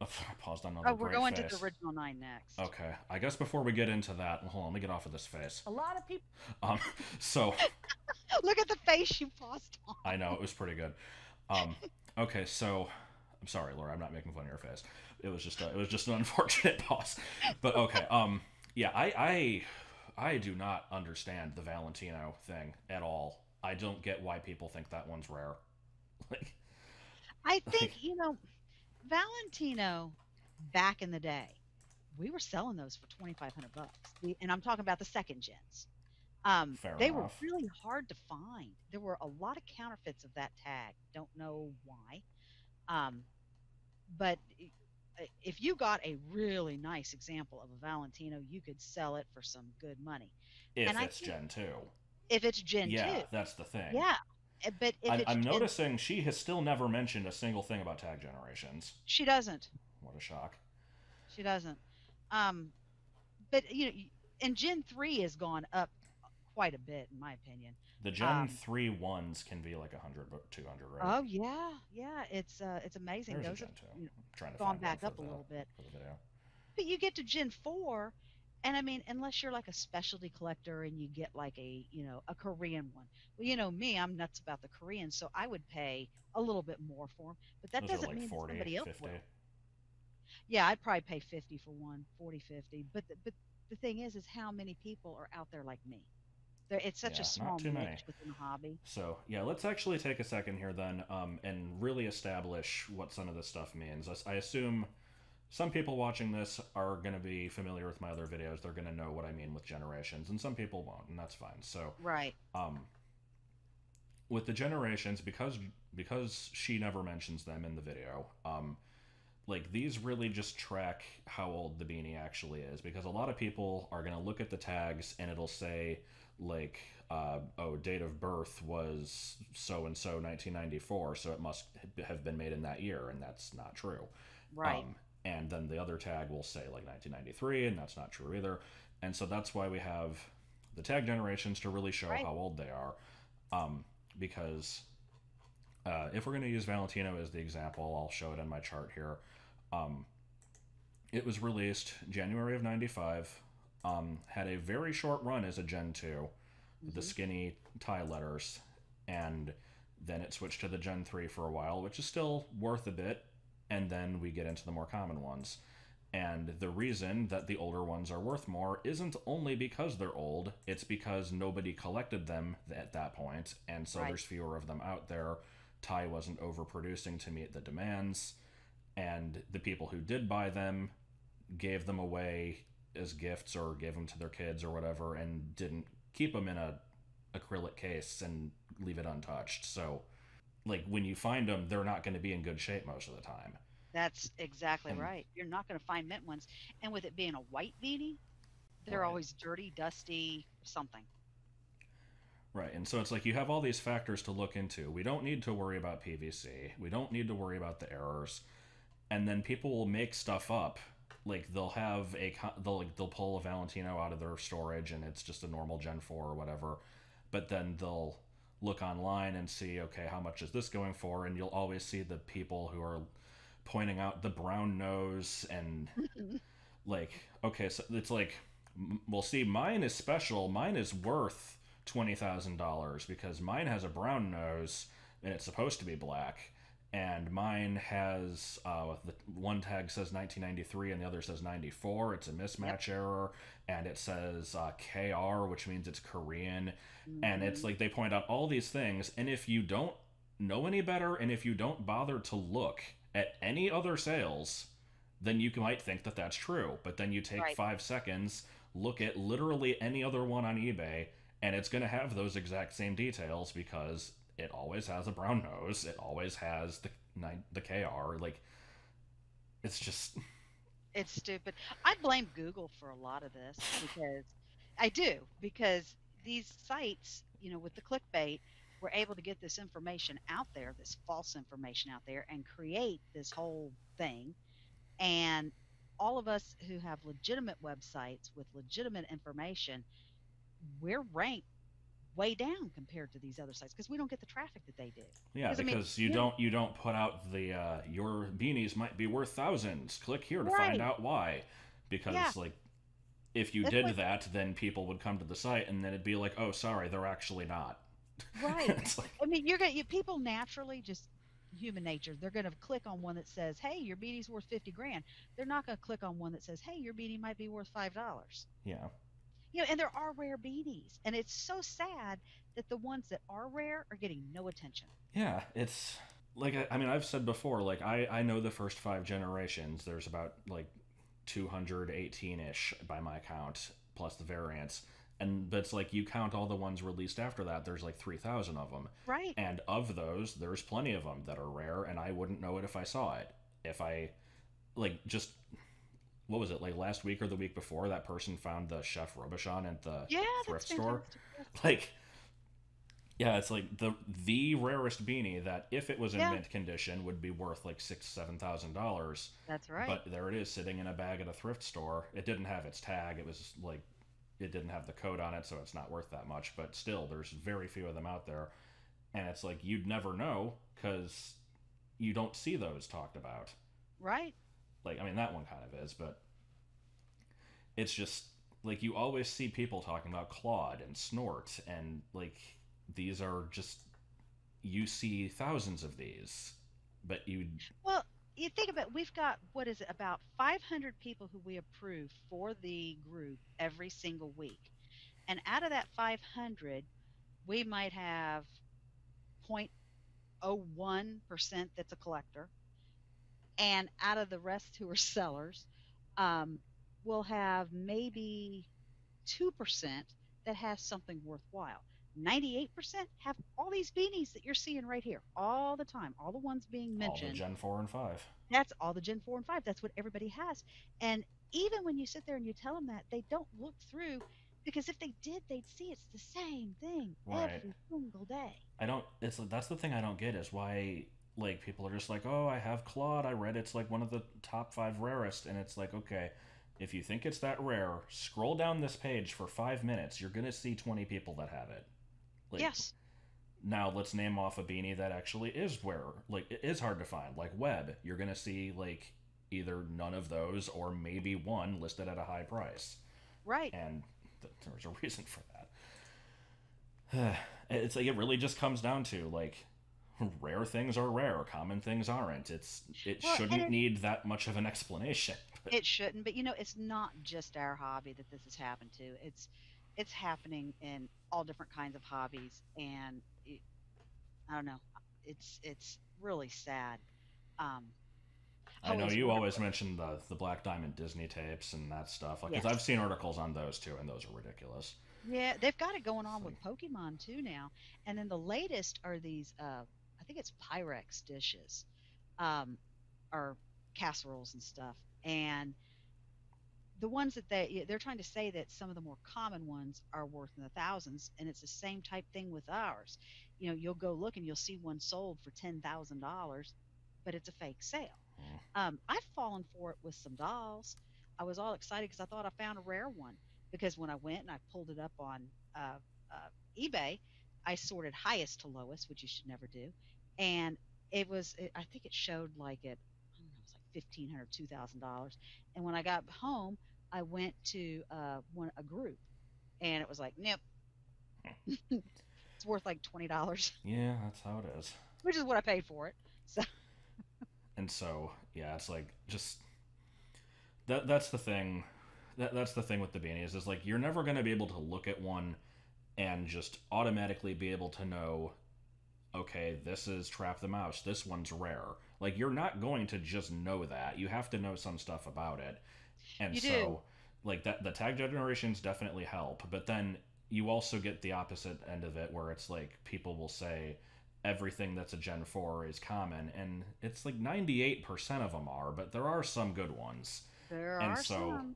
Oh, I paused on oh, we're going face. to the original nine next. Okay, I guess before we get into that, hold on, let me get off of this face. A lot of people. Um, so. Look at the face you paused on. I know it was pretty good. Um. Okay, so I'm sorry, Laura. I'm not making fun of your face. It was just a, it was just an unfortunate pause. But okay, um, yeah, I I I do not understand the Valentino thing at all. I don't get why people think that one's rare. Like, I think, like, you know, Valentino back in the day, we were selling those for twenty-five hundred bucks. And I'm talking about the second gens. Um, Fair they enough. Were really hard to find. There were a lot of counterfeits of that tag. Don't know why. Um, but if you got a really nice example of a Valentino, you could sell it for some good money. If and it's think, Gen two. If it's Gen yeah, two. Yeah, that's the thing. Yeah. But if I'm, it's, I'm noticing she has still never mentioned a single thing about tag generations. She doesn't. What a shock. She doesn't. Um, but, you know, and Gen three has gone up quite a bit, in my opinion. The Gen um, three ones can be like one hundred, two hundred, right? Oh, yeah. Yeah, it's uh, it's amazing. There's those Gen two. Have, you know, trying to gone back up the, a little bit. But you get to Gen four, and I mean, unless you're like a specialty collector and you get like a, you know, a Korean one. Well, you know me, I'm nuts about the Koreans, so I would pay a little bit more for them. But that those doesn't like mean forty, somebody else fifty. Will. Yeah, I'd probably pay fifty for one, forty, fifty. But the, but the thing is, is how many people are out there like me? There, it's such yeah, a small niche within the hobby. So yeah, let's actually take a second here then, um, and really establish what some of this stuff means. I, I assume some people watching this are going to be familiar with my other videos. They're going to know what I mean with generations, and some people won't, and that's fine. So right. Um, with the generations, because because she never mentions them in the video. Um, Like, these really just track how old the beanie actually is, because a lot of people are going to look at the tags and it'll say, like, uh, oh, date of birth was so-and-so nineteen ninety-four, so it must have been made in that year, and that's not true. Right. Um, and then the other tag will say, like, nineteen ninety-three, and that's not true either. And so that's why we have the tag generations to really show right. how old they are, um, because... Uh, if we're going to use Valentino as the example, I'll show it in my chart here. Um, it was released January of ninety-five, um, had a very short run as a Gen two, mm-hmm. the skinny tie letters, and then it switched to the Gen three for a while, which is still worth a bit, and then we get into the more common ones. And the reason that the older ones are worth more isn't only because they're old, it's because nobody collected them at that point, and so right. there's fewer of them out there. Tie wasn't overproducing to meet the demands, and the people who did buy them gave them away as gifts or gave them to their kids or whatever, and didn't keep them in a acrylic case and leave it untouched. So, like, when you find them, they're not going to be in good shape most of the time. That's exactly and, right. You're not going to find mint ones. And with it being a white beanie, they're right. always dirty, dusty, something. Right, and so it's like you have all these factors to look into. We don't need to worry about P V C. We don't need to worry about the errors. And then people will make stuff up. Like, they'll have a they'll they'll pull a Valentino out of their storage, and it's just a normal Gen four or whatever. But then they'll look online and see, okay, how much is this going for? And you'll always see the people who are pointing out the brown nose and like, okay, so it's like, well, see, mine is special. Mine is worth twenty thousand dollars because mine has a brown nose and it's supposed to be black, and mine has uh, the one tag says nineteen ninety-three and the other says ninety-four. It's a mismatch yep. error, and it says uh, K R, which means it's Korean. Mm-hmm. And it's like they point out all these things, and if you don't know any better, and if you don't bother to look at any other sales, then you might think that that's true. But then you take right. five seconds, look at literally any other one on eBay, and it's going to have those exact same details because it always has a brown nose. It always has the the K R. Like, it's just... It's stupid. I blame Google for a lot of this because... I do. Because these sites, you know, with the clickbait, were able to get this information out there, this false information out there, and create this whole thing. And all of us who have legitimate websites with legitimate information... we're ranked way down compared to these other sites because we don't get the traffic that they do. Yeah, because I mean, you yeah. don't you don't put out the uh, your beanies might be worth thousands. Click here to right. find out why. Because yeah. like, if you That's did what... that, then people would come to the site, and then it'd be like, oh, sorry, they're actually not. Right. It's like... I mean, you're gonna you, people naturally just. Human nature, they're going to click on one that says, hey, your beanie's worth fifty grand. They're not going to click on one that says, hey, your beanie might be worth five dollars. Yeah. You know, and there are rare beanies, and it's so sad that the ones that are rare are getting no attention. Yeah, it's like, I, I mean, I've said before, like, I, I know the first five generations. There's about, like, two hundred eighteen-ish by my count, plus the variants. And that's like, you count all the ones released after that, there's like three thousand of them. Right. And of those, there's plenty of them that are rare, and I wouldn't know it if I saw it. If I, like, just, what was it, like last week or the week before, that person found the Chef Robichon at the yeah, thrift store? Like, yeah, it's like the the rarest beanie that, if it was in yeah. mint condition, would be worth like six, seven thousand dollars. That's right. But there it is, sitting in a bag at a thrift store. It didn't have its tag. It was like, it didn't have the code on it, so it's not worth that much. But still, there's very few of them out there, and it's like, you'd never know because you don't see those talked about. Right. Like, I mean, that one kind of is, but it's just like, you always see people talking about Claude and Snort, and like, these are just, you see thousands of these, but you. Well, you think about, we've got, what is it, about five hundred people who we approve for the group every single week. And out of that five hundred, we might have zero point zero one percent that's a collector. And out of the rest who are sellers, um, we'll have maybe two percent that has something worthwhile. ninety-eight percent have all these beanies that you're seeing right here all the time, all the ones being mentioned. All the Gen four and five. That's all the Gen four and five. That's what everybody has. And even when you sit there and you tell them that, they don't look through, because if they did, they'd see it's the same thing right. every single day. I don't, it's, that's the thing I don't get, is why, like, people are just like, oh, I have Claude, I read it's like one of the top five rarest, and it's like, okay, if you think it's that rare, scroll down this page for five minutes, you're going to see twenty people that have it. Like, yes. Now let's name off a beanie that actually is rare. Like, it is hard to find. Like Web, you're gonna see like either none of those or maybe one listed at a high price. Right. And th there's a reason for that. It's like, it really just comes down to like, rare things are rare, common things aren't. It's it well, shouldn't it, need that much of an explanation. But. It shouldn't. But you know, it's not just our hobby that this has happened to. It's it's happening in all different kinds of hobbies, and it, I don't know, it's it's really sad. um I know you always mention the the Black Diamond Disney tapes and that stuff, like, because yes. I've seen articles on those too, and those are ridiculous. Yeah, they've got it going on with Pokemon too now, and then the latest are these uh I think it's Pyrex dishes, um or casseroles and stuff, and the ones that they, they're trying to say that some of the more common ones are worth in the thousands, and it's the same type thing with ours. You know, you'll go look and you'll see one sold for ten thousand dollars, but it's a fake sale. Yeah. Um, I've fallen for it with some dolls. I was all excited because I thought I found a rare one, because when I went and I pulled it up on uh, uh, eBay, I sorted highest to lowest, which you should never do. And it was, it, I think it showed like it, I don't know, it was like fifteen hundred dollars, two thousand dollars. And when I got home, I went to uh, one a group, and it was like, nope, it's worth like twenty dollars. Yeah, that's how it is. Which is what I paid for it. So. And so, yeah, it's like, just, that. that's the thing. That, that's the thing with the beanies, is like, you're never going to be able to look at one and just automatically be able to know, okay, this is Trap the Mouse, this one's rare. Like, you're not going to just know that. You have to know some stuff about it. And you so, do. like, that, the tag generations definitely help. But then you also get the opposite end of it, where it's like, people will say everything that's a Gen four is common. And it's like ninety-eight percent of them are, but there are some good ones. There and are so, some.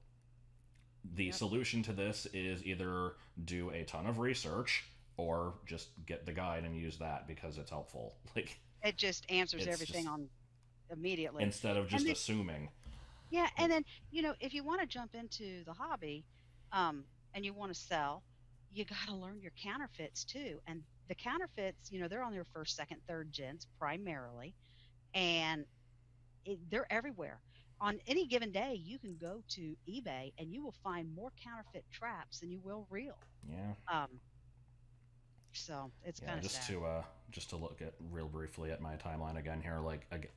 The yep. solution to this is either do a ton of research, or just get the guide and use that, because it's helpful. Like, it just answers everything just, on immediately, instead of just then, assuming. Yeah, and then, you know, if you want to jump into the hobby, um, and you want to sell, you got to learn your counterfeits too. And the counterfeits, you know, they're on their first, second, third gens primarily, and it, they're everywhere. On any given day, you can go to eBay and you will find more counterfeit traps than you will real. Yeah. Um, So it's yeah, kind of just sad. to uh, just to look at real briefly at my timeline again here. Like, again,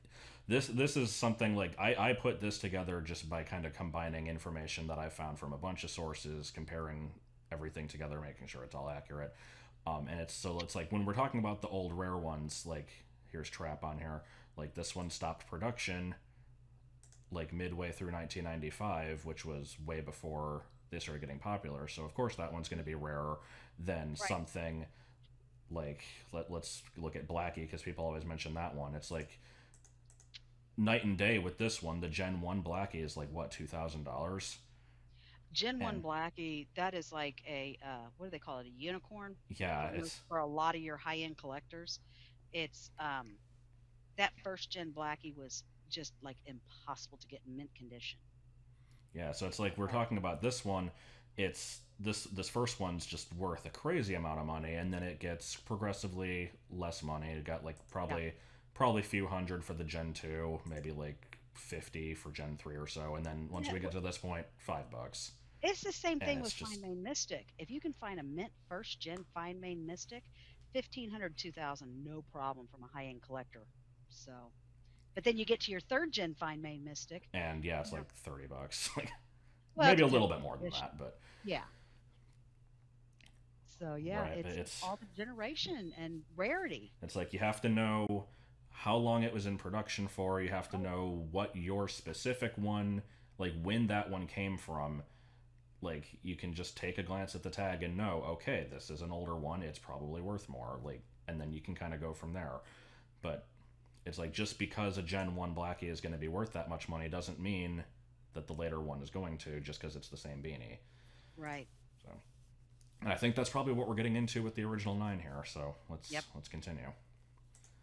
this this is something like I, I put this together just by kind of combining information that I found from a bunch of sources, comparing everything together, making sure it's all accurate. Um, and it's so it's like when we're talking about the old rare ones, like here's Trap on here, like this one stopped production like midway through nineteen ninety-five, which was way before they started getting popular. So of course that one's going to be rarer than right. something like let, let's look at Blackie, because people always mention that one. It's like night and day with this one. The Gen one Blackie is like what, two thousand dollars? Gen one Blackie, that is like a uh, what do they call it? A unicorn? Yeah, it's for a lot of your high-end collectors. It's um, that first Gen Blackie was just like impossible to get in mint condition. Yeah, so it's like we're talking about this one. It's this this first one's just worth a crazy amount of money, and then it gets progressively less money. It got like probably yeah. probably a few hundred for the Gen two, maybe like fifty for Gen three or so, and then once yeah. we get to this point, five bucks. It's the same thing with just... Fine Main Mystic. If you can find a mint first gen Fine Main Mystic, fifteen hundred, two thousand, no problem from a high end collector. So, but then you get to your third gen Fine Main Mystic, and yeah, it's like thirty bucks, like well, maybe a little bit more than that, but yeah. So yeah, right. it's, it's all the generation and rarity. It's like you have to know how long it was in production for. You have to know what your specific one, like when that one came from. Like you can just take a glance at the tag and know, okay, this is an older one, it's probably worth more, like, and then you can kind of go from there. But it's like just because a Gen one Blackie is going to be worth that much money doesn't mean that the later one is going to, just because it's the same beanie. Right. So, and I think that's probably what we're getting into with the original nine here, so let's yep. let's continue.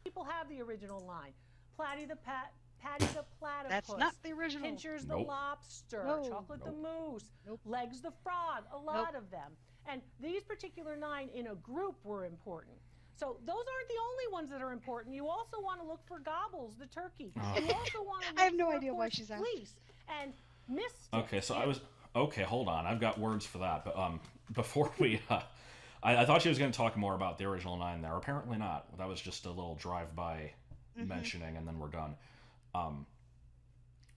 People have the original line. Platty the Pat, Patty the Platypus. That's not the original. Pinchers nope. the Lobster, no. Chocolate nope. the Moose, nope. Legs the Frog, a lot nope. of them. And these particular nine in a group were important. So those aren't the only ones that are important. You also want to look for Gobbles the Turkey. Oh. You also want to look I have no for idea why she's out. Fleece and Mystic. Okay, so I was, okay, hold on. I've got words for that. But um, before we... Uh, I, I thought she was going to talk more about the original nine there. Apparently not. That was just a little drive-by mm-hmm. mentioning, and then we're done. Um,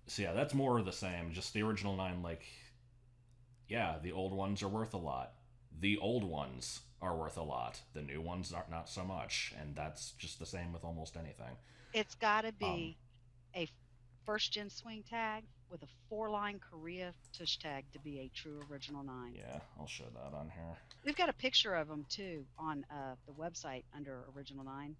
so yeah, that's more of the same. Just the original nine, like, yeah, the old ones are worth a lot. The old ones are worth a lot. The new ones are not so much. And that's just the same with almost anything. It's got to be um, a first-gen swing tag with a four-line Korea tush tag to be a true original nine. Yeah, I'll show that on here. We've got a picture of them, too, on uh, the website under Original nine.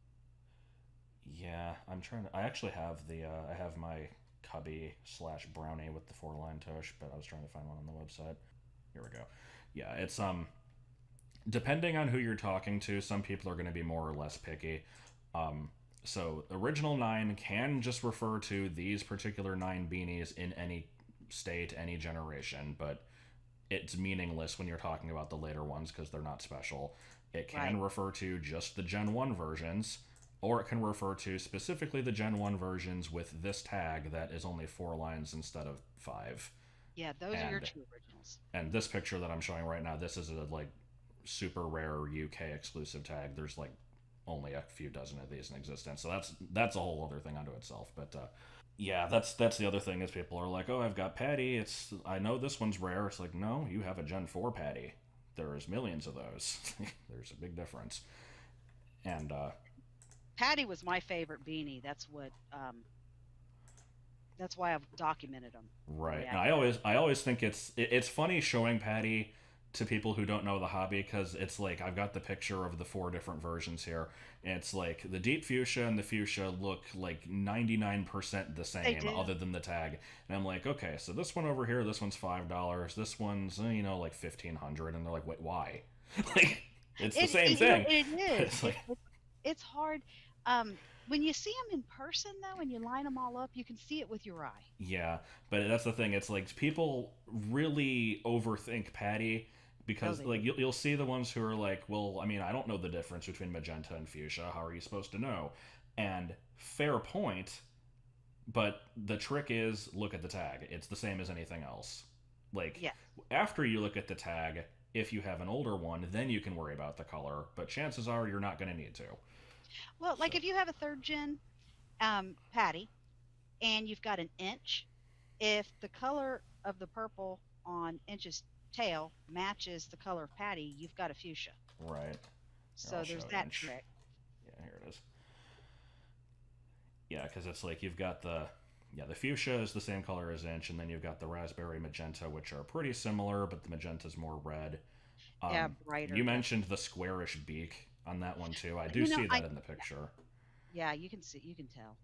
Yeah, I'm trying to... I actually have the... Uh, I have my cubby slash brownie with the four-line tush, but I was trying to find one on the website. Here we go. Yeah, it's... um, depending on who you're talking to, some people are going to be more or less picky. Um... So, Original nine can just refer to these particular nine beanies in any state, any generation, but it's meaningless when you're talking about the later ones because they're not special. It can right. refer to just the Gen one versions, or it can refer to specifically the Gen one versions with this tag that is only four lines instead of five. Yeah, those and, are your two originals. And this picture that I'm showing right now, this is a, like, super rare U K exclusive tag. There's, like, only a few dozen of these in existence, so that's that's a whole other thing unto itself. But uh yeah, that's that's the other thing is people are like, oh, I've got Patty, it's I know this one's rare. It's like, no, you have a Gen four Patty. There's millions of those. There's a big difference. And uh Patty was my favorite beanie. That's what um that's why I've documented them. Right. And I always I always think it's it, it's funny showing Patty to people who don't know the hobby, because it's like, I've got the picture of the four different versions here. It's like the deep fuchsia and the fuchsia look like ninety-nine percent the same other than the tag. And I'm like, okay, so this one over here, this one's five dollars. This one's, you know, like fifteen hundred dollars. And they're like, wait, why? Like, it's the it, same it, thing. It is. It's, like... it's hard. Um, when you see them in person, though, and you line them all up, you can see it with your eye. Yeah, but that's the thing. It's like people really overthink Patty. Because, totally. like, you'll, you'll see the ones who are like, well, I mean, I don't know the difference between magenta and fuchsia. How are you supposed to know? And fair point, but the trick is, look at the tag. It's the same as anything else. Like, yeah. after you look at the tag, if you have an older one, then you can worry about the color. But chances are you're not going to need to. Well, like, so. if you have a third-gen um, Patty and you've got an Inch, if the color of the purple on Inch's tail matches the color of Patty, you've got a fuchsia. Right. Here, so I'll there's that Inch. trick. Yeah, here it is. Yeah, because it's like you've got the yeah the fuchsia is the same color as Inch, and then you've got the raspberry magenta, which are pretty similar, but the magenta's more red. Um, yeah, brighter. You mentioned the squarish beak on that one too. I do you know, see that I, in the picture. Yeah, you can see, you can tell.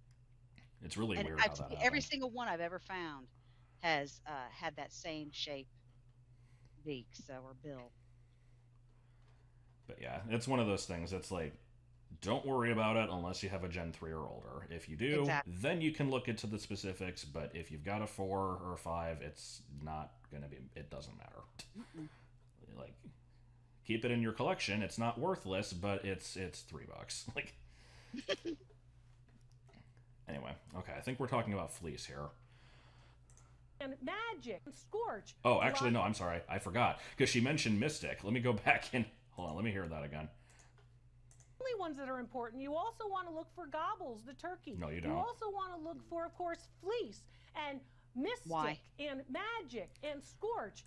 It's really and weird. I've, how that every happened. single one I've ever found has uh, had that same shape beak, so or bill. But yeah, it's one of those things. It's like, don't worry about it unless you have a Gen three or older. If you do, exactly. then you can look into the specifics. But if you've got a four or a five, it's not gonna be. It doesn't matter. Mm-mm. Like, keep it in your collection. It's not worthless, but it's it's three bucks. Like. Anyway, okay, I think we're talking about Fleece here. And Magic, and Scorch. Oh, actually, no, I'm sorry. I forgot, because she mentioned Mystic. Let me go back and... Hold on, let me hear that again. Only ones that are important. You also want to look for Gobbles, the turkey. No, you don't. You also want to look for, of course, Fleece, and Mystic, Why? and Magic, and Scorch.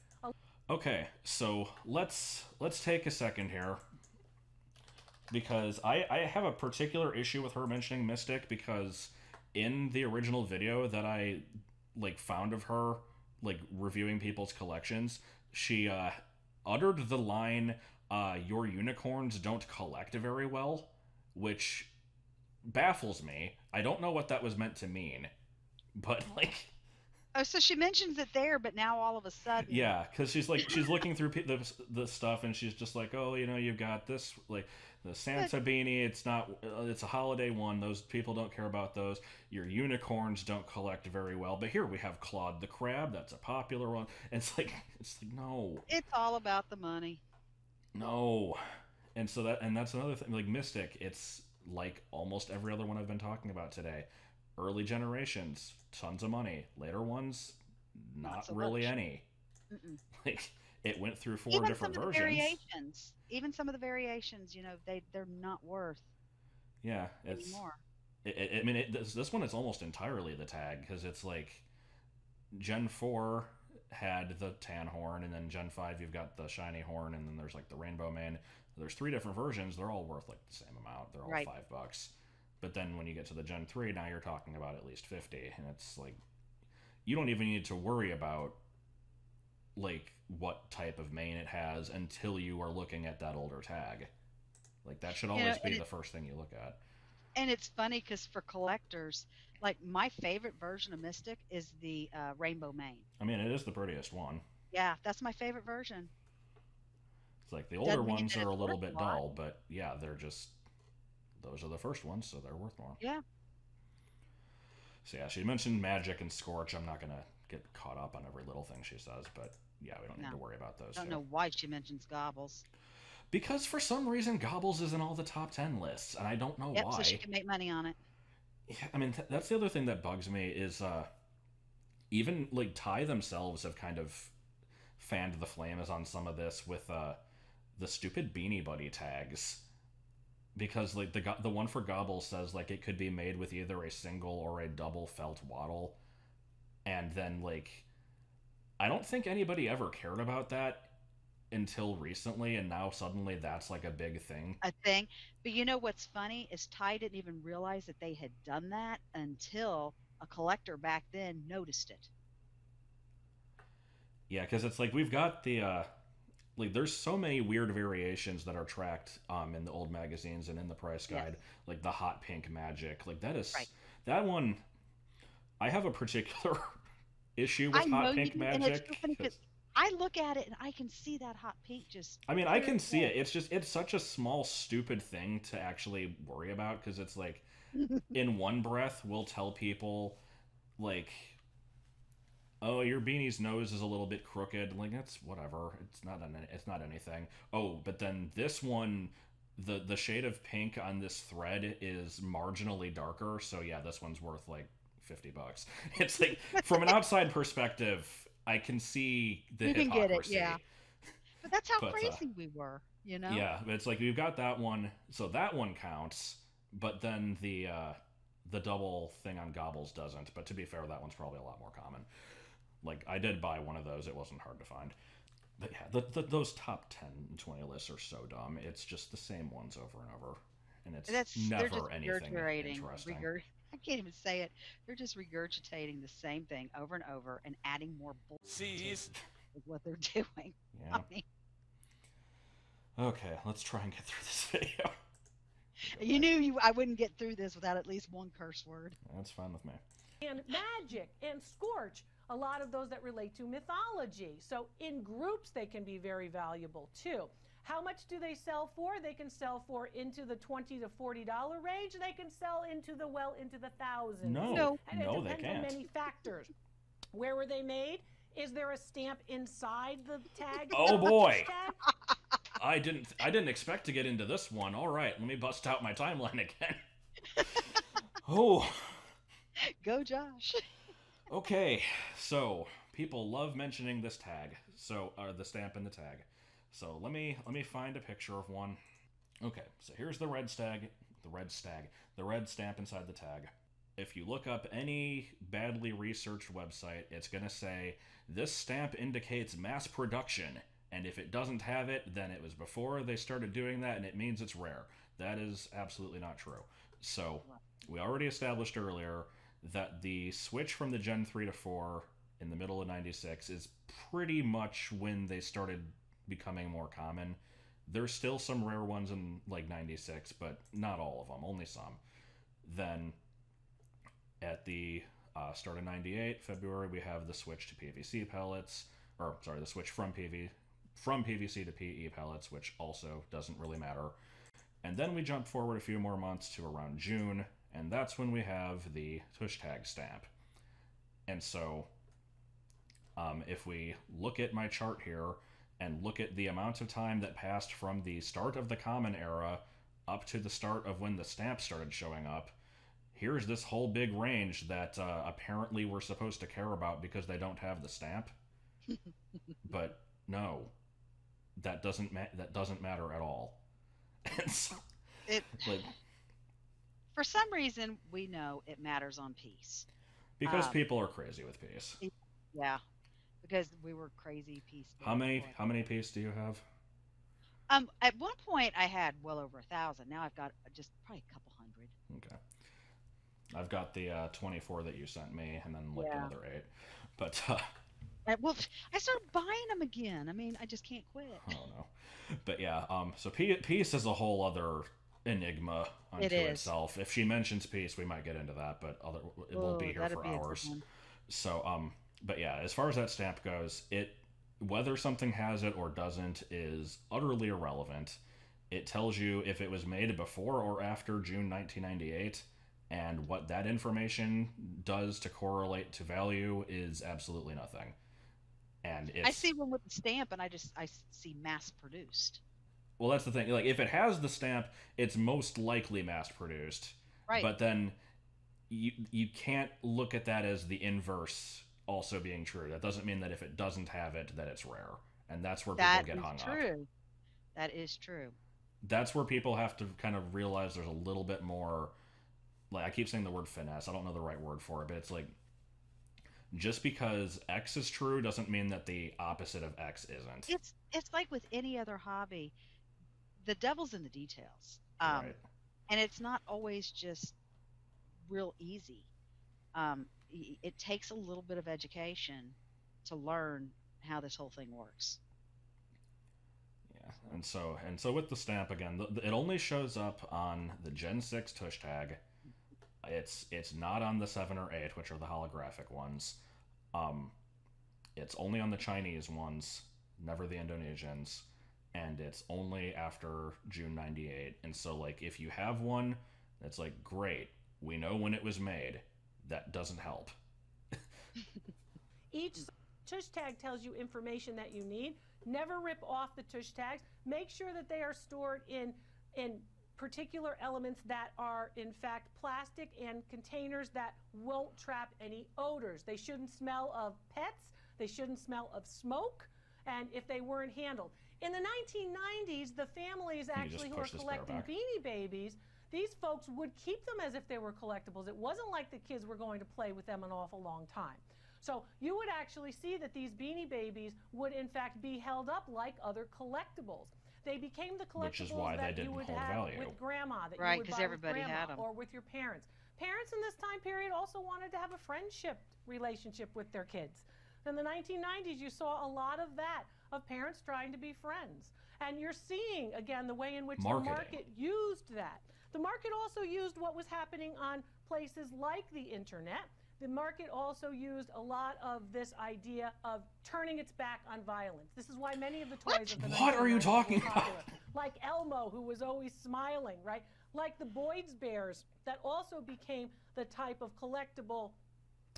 Okay, so let's, let's take a second here. Because I, I have a particular issue with her mentioning Mystic, because in the original video that I, like, found of her, like, reviewing people's collections, she uh, uttered the line, uh, your unicorns don't collect very well, which baffles me. I don't know what that was meant to mean, but, like... Oh, so she mentions it there, but now all of a sudden. Yeah, because she's like she's looking through pe the the stuff, and she's just like, oh, you know, you've got this like the Santa but, beanie. It's not, it's a holiday one. Those people don't care about those. Your unicorns don't collect very well. But here we have Claude the crab. That's a popular one. And it's like it's like no. It's all about the money. No, and so that and that's another thing. Like Mystic, it's like almost every other one I've been talking about today. Early generations, tons of money. Later ones, not, not so really much. any. Mm-mm. Like it went through four Even different some of versions. The variations. Even some of the variations, you know, they they're not worth. Yeah, it's. Anymore. It, it, I mean, it, this, this one is almost entirely the tag, because it's like, Gen four had the tan horn, and then Gen five you've got the shiny horn, and then there's like the rainbow man. There's three different versions. They're all worth like the same amount. They're all right. five bucks. But then when you get to the Gen three, now you're talking about at least fifty, and it's like, you don't even need to worry about, like, what type of mane it has until you are looking at that older tag. Like, that should always you know, be the it, first thing you look at. And it's funny, because for collectors, like, my favorite version of Mystic is the uh, Rainbow Mane. I mean, it is the prettiest one. Yeah, that's my favorite version. It's like, the older ones are a little bit dull, but, yeah, they're just... Those are the first ones, so they're worth more. Yeah. So, yeah, she mentioned Magic and Scorch. I'm not going to get caught up on every little thing she says, but, yeah, we don't no. need to worry about those. I don't too. know why she mentions Gobbles. Because for some reason, Gobbles is in all the top ten lists, and I don't know yep, why. So she can make money on it. Yeah, I mean, th that's the other thing that bugs me is uh, even, like, Ty themselves have kind of fanned the flames on some of this with uh, the stupid Beanie Buddy tags. Because like the the one for Gobbles says like it could be made with either a single or a double felt wattle, and then like I don't think anybody ever cared about that until recently, and now suddenly that's like a big thing. A thing, but you know what's funny is Ty didn't even realize that they had done that until a collector back then noticed it. Yeah, because it's like we've got the. Uh, Like, there's so many weird variations that are tracked um, in the old magazines and in the Price Guide. Yes. Like, the hot pink Magic. Like, that is... Right. That one... I have a particular issue with I hot pink Magic. It's, I look at it, and I can see that hot pink just... I mean, I can see it. It's just... It's such a small, stupid thing to actually worry about, because it's like, in one breath, we'll tell people, like... Oh, your beanie's nose is a little bit crooked. Like, that's whatever. It's not an, it's not anything. Oh, but then this one, the the shade of pink on this thread is marginally darker. So yeah, this one's worth like fifty bucks. It's like from an outside perspective, I can see the you hypocrisy. You can get it, yeah. But that's how but, crazy uh, we were, you know. Yeah, but it's like we've got that one. So that one counts, but then the uh, the double thing on Gobbles doesn't. But to be fair, that one's probably a lot more common. Like, I did buy one of those. It wasn't hard to find. But yeah, the, the, those top ten and twenty lists are so dumb. It's just the same ones over and over. And it's That's, never anything interesting. Regurg- I can't even say it. They're just regurgitating the same thing over and over and adding more bullshit is what they're doing. Yeah. I mean, okay, let's try and get through this video. You back. Knew you. I wouldn't get through this without at least one curse word. That's fine with me. And Magic and Scorch, a lot of those that relate to mythology. So in groups, they can be very valuable, too. How much do they sell for? They can sell for into the twenty to forty dollar range. They can sell into the, well, into the thousands. No, no, and it no, they can't. On many factors. Where were they made? Is there a stamp inside the tag? Oh, boy. Tag? I didn't I didn't expect to get into this one. All right, let me bust out my timeline again. Oh. Go, Josh. Okay, so people love mentioning this tag. So, uh, the stamp and the tag. So let me let me find a picture of one. Okay, so here's the red stag, the red stag, the red stamp inside the tag. If you look up any badly researched website, it's going to say, this stamp indicates mass production. And if it doesn't have it, then it was before they started doing that, and it means it's rare. That is absolutely not true. So we already established earlier that the switch from the Gen three to four in the middle of ninety-six is pretty much when they started becoming more common. There's still some rare ones in, like, ninety-six, but not all of them, only some. Then at the uh, start of ninety-eight, February, we have the switch to P V C pellets, or, sorry, the switch from P V C. From P V C to P E pellets, which also doesn't really matter. And then we jump forward a few more months to around June, and that's when we have the tush tag stamp. And so um, if we look at my chart here and look at the amount of time that passed from the start of the common era up to the start of when the stamps started showing up, here's this whole big range that uh, apparently we're supposed to care about because they don't have the stamp. But no. That doesn't ma that doesn't matter at all. So, it, like, for some reason, we know it matters on Peace because um, people are crazy with Peace. Yeah, because we were crazy Peace. How many before. How many Peace do you have? Um, at one point I had well over a thousand. Now I've got just probably a couple hundred. Okay, I've got the uh, twenty-four that you sent me, and then like yeah. another eight, but. Uh, Well, I started buying them again. I mean, I just can't quit. I don't know. But yeah, um, so Peace is a whole other enigma unto it itself. If she mentions Peace, we might get into that, but other, it will be here for be hours. So, um, but yeah, as far as that stamp goes, it whether something has it or doesn't is utterly irrelevant. It tells you if it was made before or after June nineteen ninety-eight, and what that information does to correlate to value is absolutely nothing. And if, I see one with the stamp, and I just I see mass produced. Well, that's the thing. Like, if it has the stamp, it's most likely mass produced. Right. But then you you can't look at that as the inverse also being true. That doesn't mean that if it doesn't have it, that it's rare. And that's where people get hung up. That is true. That is true. That's where people have to kind of realize there's a little bit more. Like, I keep saying the word finesse. I don't know the right word for it, but it's like. Just because X is true doesn't mean that the opposite of X isn't. It's it's like with any other hobby. The devil's in the details. Um, right. And it's not always just real easy. Um, it takes a little bit of education to learn how this whole thing works. Yeah, and so, and so with the stamp, again, it only shows up on the Gen six tush tag. It's it's not on the seven or eight, which are the holographic ones. Um, it's only on the Chinese ones, never the Indonesians, and it's only after June ninety-eight. And so, like, if you have one, it's like, great, we know when it was made. That doesn't help. Each tush tag tells you information that you need. Never rip off the tush tags. Make sure that they are stored in... in particular elements that are in fact plastic and containers that won't trap any odors. They shouldn't smell of pets, they shouldn't smell of smoke, and if they weren't handled. In the nineteen nineties, the families actually who were collecting Beanie Babies, these folks would keep them as if they were collectibles. It wasn't like the kids were going to play with them an awful long time. So you would actually see that these Beanie Babies would in fact be held up like other collectibles. They became the collectibles Which is why that they you would have value. with grandma, that right, you would buy everybody with grandma had them. or with your parents. Parents in this time period also wanted to have a friendship relationship with their kids. In the nineteen nineties, you saw a lot of that, of parents trying to be friends. And you're seeing, again, the way in which Marketing. the market used that. The market also used what was happening on places like the internet. The market also used a lot of this idea of turning its back on violence. This is why many of the toys what? of the What are you talking popular, about? Like Elmo, who was always smiling, right? Like the Boyd's Bears, that also became the type of collectible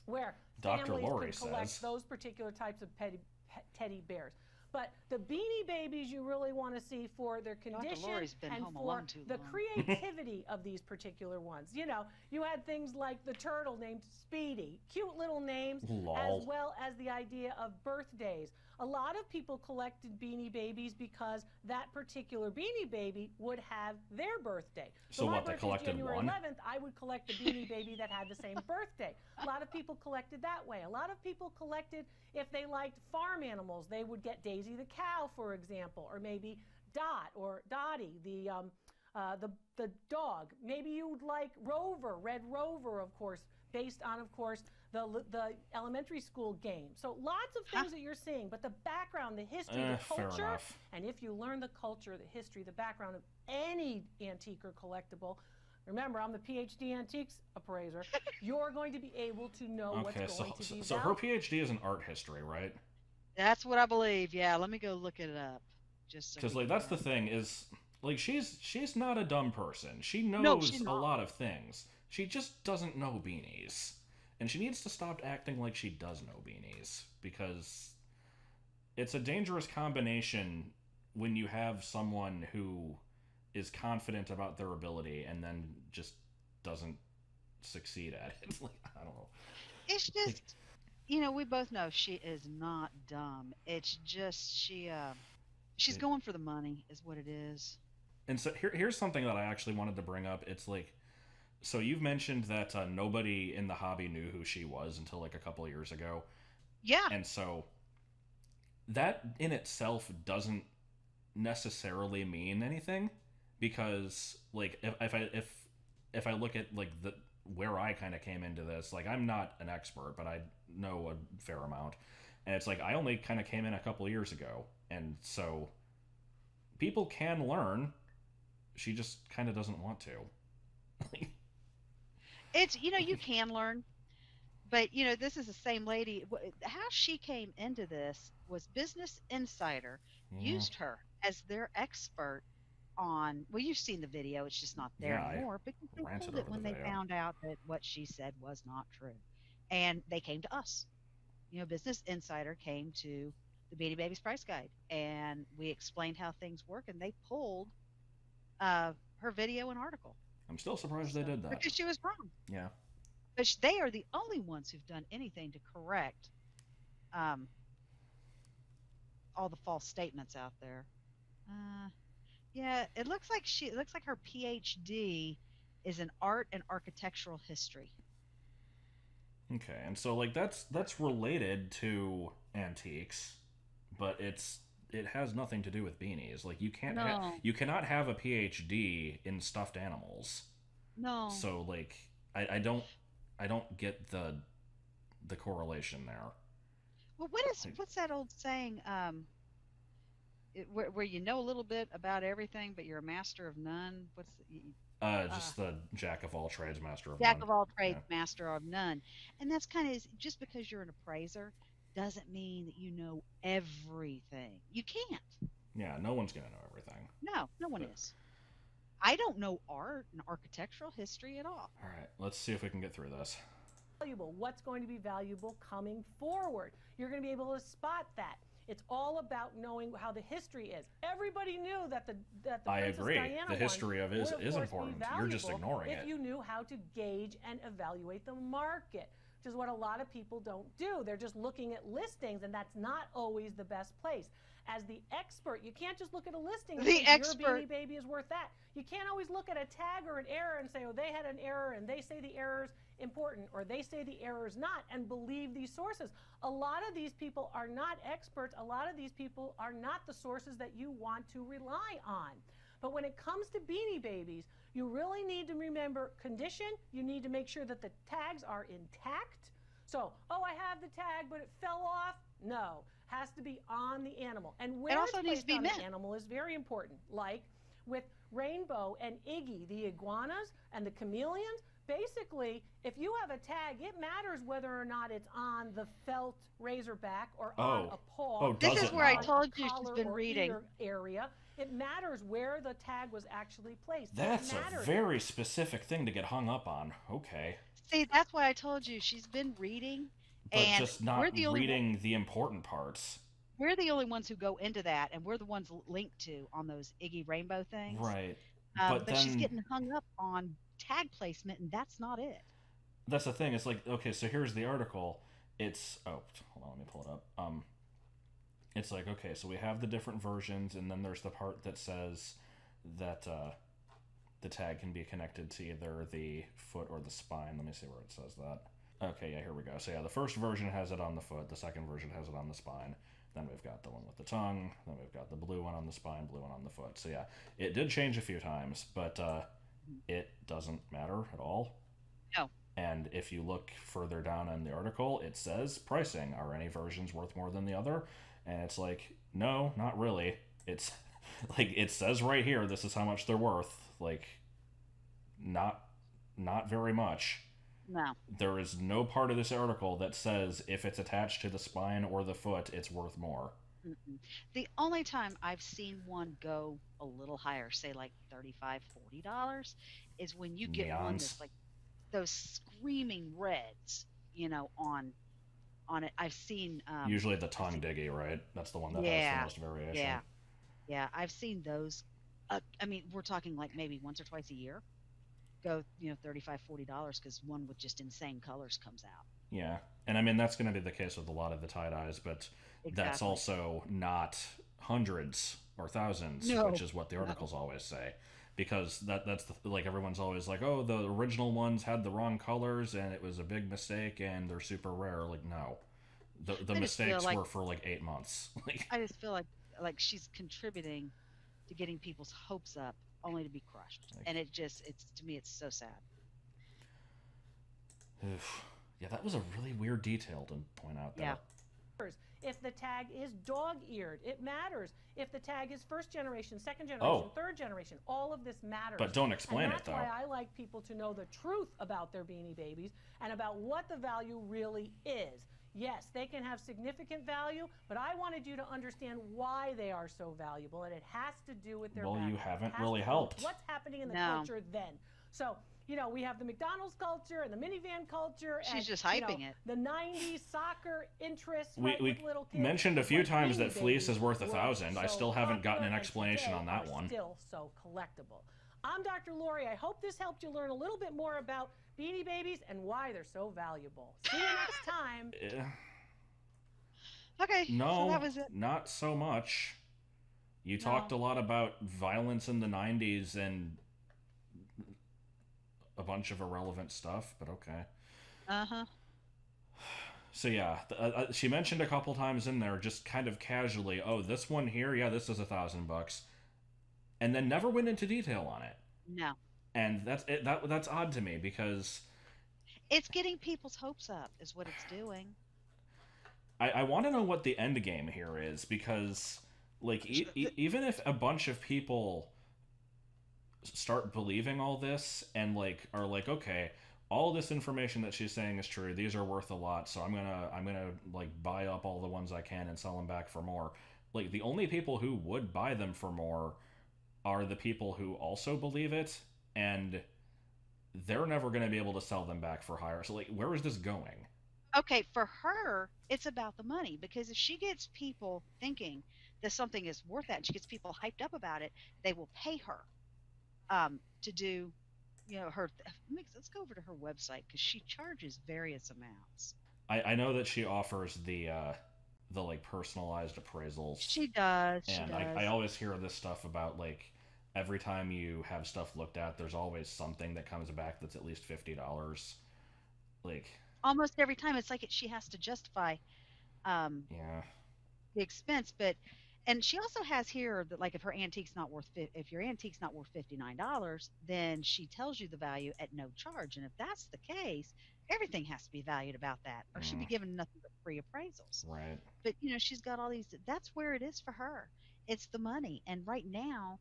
where Doctor Lori could collect says. those particular types of petty, pet, teddy bears. But the Beanie Babies you really want to see for their condition and for the creativity of these particular ones. You know, you had things like the turtle named Speedy, cute little names, Lol. as well as the idea of birthdays. A lot of people collected Beanie Babies because that particular Beanie Baby would have their birthday. So, so my what, they collected January eleventh, I would collect the Beanie Baby that had the same birthday. A lot of people collected that way. A lot of people collected, if they liked farm animals, they would get days the cow, for example, or maybe Dot or Dottie, the um, uh, the the dog. Maybe you would like Rover, Red Rover, of course, based on, of course, the the elementary school game. So lots of things that you're seeing, but the background, the history, uh, the culture, and if you learn the culture, the history, the background of any antique or collectible. Remember, I'm the PhD antiques appraiser. You're going to be able to know okay, what's going so, to be. So, so her PhD is in art history, right? That's what I believe. Yeah, let me go look it up. Just because so like that's know. the thing is, like she's she's not a dumb person. She knows no, she's not. a lot of things. She just doesn't know beanies, and she needs to stop acting like she does know beanies because it's a dangerous combination when you have someone who is confident about their ability and then just doesn't succeed at it. It's like I don't know. It's just. Like, you know, we both know she is not dumb. It's just she, uh, she's going for the money is what it is. And so here, here's something that I actually wanted to bring up. It's like, so you've mentioned that uh, nobody in the hobby knew who she was until like a couple of years ago. Yeah. And so that in itself doesn't necessarily mean anything because like if, if I if if I look at like the where I kind of came into this, like I'm not an expert, but I know a fair amount, and it's like I only kind of came in a couple years ago, and so people can learn. She just kind of doesn't want to. It's you know you can learn, but you know this is the same lady. How she came into this was Business Insider yeah. used her as their expert. On well, you've seen the video; it's just not there yeah, anymore. But you can hold it when the they video. found out that what she said was not true, and they came to us. You know, Business Insider came to the Beanie Babies Price Guide, and we explained how things work, and they pulled uh, her video and article. I'm still surprised so, they did that because she was wrong. Yeah, but she, they are the only ones who've done anything to correct um, all the false statements out there. Uh, Yeah, it looks like she. It looks like her PhD is in art and architectural history. Okay, and so like that's that's related to antiques, but it's it has nothing to do with beanies. Like you can't no. ha you cannot have a PhD in stuffed animals. No. So like I, I don't I don't get the the correlation there. Well, what is like, what's that old saying? Um, It, where, where you know a little bit about everything, but you're a master of none. What's the, uh, uh, just the jack of all trades, master of jack none. Jack of all trades, yeah. master of none. And that's kind of just because you're an appraiser doesn't mean that you know everything. You can't. Yeah, no one's gonna know everything. No, no one but. is. I don't know art and architectural history at all. All right, let's see if we can get through this. Valuable. What's going to be valuable coming forward? You're going to be able to spot that. It's all about knowing how the history is. Everybody knew that the that the I Princess agree. Diana the history of is is important. You're just ignoring if it. If you knew how to gauge and evaluate the market, which is what a lot of people don't do. They're just looking at listings, and that's not always the best place. As the expert, you can't just look at a listing and the say, expert. Your Beanie Baby is worth that. You can't always look at a tag or an error and say, oh, they had an error, and they say the error's important, or they say the error's not, and believe these sources. A lot of these people are not experts. A lot of these people are not the sources that you want to rely on. But when it comes to Beanie Babies, you really need to remember condition. You need to make sure that the tags are intact. So, oh, I have the tag, but it fell off. No, has to be on the animal. And where it also it's needs to be on the animal is very important. Like with Rainbow and Iggy, the iguanas and the chameleons, basically, if you have a tag, it matters whether or not it's on the felt razorback or oh. on a paw. Oh, this is where I told you she's been reading. Area. It matters where the tag was actually placed. That's a very specific thing to get hung up on. Okay. See, that's why I told you she's been reading. But and just not we're the reading only the important parts. We're the only ones who go into that, and we're the ones linked to on those Iggy Rainbow things. Right. Uh, but but then she's getting hung up on tag placement, and that's not it. That's the thing. It's like, okay, so here's the article. It's, oh, hold on, let me pull it up. Um, It's like, okay, so we have the different versions, and then there's the part that says that uh, the tag can be connected to either the foot or the spine. Let me see where it says that. Okay, yeah, here we go. So yeah, the first version has it on the foot. The second version has it on the spine. Then we've got the one with the tongue. Then we've got the blue one on the spine, blue one on the foot. So yeah, it did change a few times, but uh, it doesn't matter at all. No. And if you look further down in the article, it says pricing. Are any versions worth more than the other? And it's like, no, not really. It's like, it says right here, this is how much they're worth. Like, not not very much. No. There is no part of this article that says if it's attached to the spine or the foot, it's worth more. Mm-mm. The only time I've seen one go a little higher, say like thirty-five, forty dollars, is when you get Neons. one that's like those screaming reds, you know, on on it. I've seen um, usually the tongue diggy, right? That's the one that yeah, has the most variation. Yeah, yeah. I've seen those. Uh, I mean, we're talking like maybe once or twice a year. Go, you know, thirty-five, forty dollars, because one with just insane colors comes out. Yeah, and I mean that's going to be the case with a lot of the tie dyes, but exactly. that's also not hundreds or thousands, no. which is what the articles no. always say. Because that that's the, like everyone's always like, oh, the original ones had the wrong colors and it was a big mistake and they're super rare. Like, no, the, the mistakes like, were for like eight months. I just feel like like she's contributing to getting people's hopes up only to be crushed. Like, and it just it's to me, it's so sad. Oof. Yeah, that was a really weird detail to point out there. Yeah. If the tag is dog-eared, it matters. If the tag is first generation, second generation, oh. third generation, all of this matters. But don't explain it, though. And that's why I like people to know the truth about their Beanie Babies and about what the value really is. Yes, they can have significant value, but I wanted you to understand why they are so valuable, and it has to do with their Well, background. You haven't really helped. What's happening in the no. culture then? So, you know, we have the McDonald's culture and the minivan culture. She's and, just hyping you know, it. The nineties soccer interest. We, right, we with little kids. mentioned a few like times that Fleece is worth a thousand. So I still haven't gotten an explanation on that one. Still so collectible. I'm Doctor Lori. I hope this helped you learn a little bit more about Beanie Babies and why they're so valuable. See you next time. Yeah. Okay. No, so that was it. Not so much. You no. talked a lot about violence in the nineties and a bunch of irrelevant stuff, but okay. Uh-huh. So yeah, the, uh, she mentioned a couple times in there, just kind of casually, oh, this one here, yeah, this is a thousand bucks, and then never went into detail on it. No. And that's it, that that's odd to me because it's getting people's hopes up, is what it's doing. I I want to know what the end game here is, because like e e even if a bunch of people start believing all this and like are like, okay, all this information that she's saying is true, these are worth a lot, so i'm gonna i'm gonna like buy up all the ones I can and sell them back for more. Like, the only people who would buy them for more are the people who also believe it, and they're never going to be able to sell them back for higher. So like, where is this going? Okay, for her it's about the money, because if she gets people thinking that something is worth that and she gets people hyped up about it, they will pay her Um, to do you know, her. Let's go over to her website because she charges various amounts. I, I know that she offers the uh, the like personalized appraisals. She does. She and does. I, I always hear this stuff about like every time you have stuff looked at, there's always something that comes back that's at least fifty dollars. Like almost every time, it's like it, she has to justify. Um, yeah. The expense, but and she also has here that like if her antique's not worth if your antique's not worth fifty-nine dollars, then she tells you the value at no charge. And if that's the case, everything has to be valued about that, or mm. she'd be given nothing but free appraisals. Right. But you know, she's got all these. That's where it is for her. It's the money. And right now,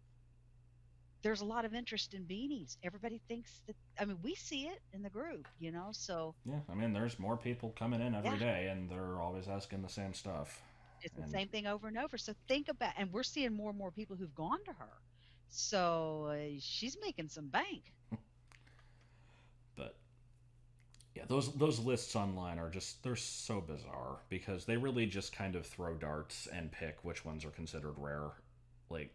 there's a lot of interest in beanies. Everybody thinks that. I mean, we see it in the group, you know. So yeah, I mean, there's more people coming in every yeah. day, and they're always asking the same stuff. It's the same thing over and over. So think about, and we're seeing more and more people who've gone to her. So uh, she's making some bank. But yeah, those those lists online are just, they're so bizarre because they really just kind of throw darts and pick which ones are considered rare. Like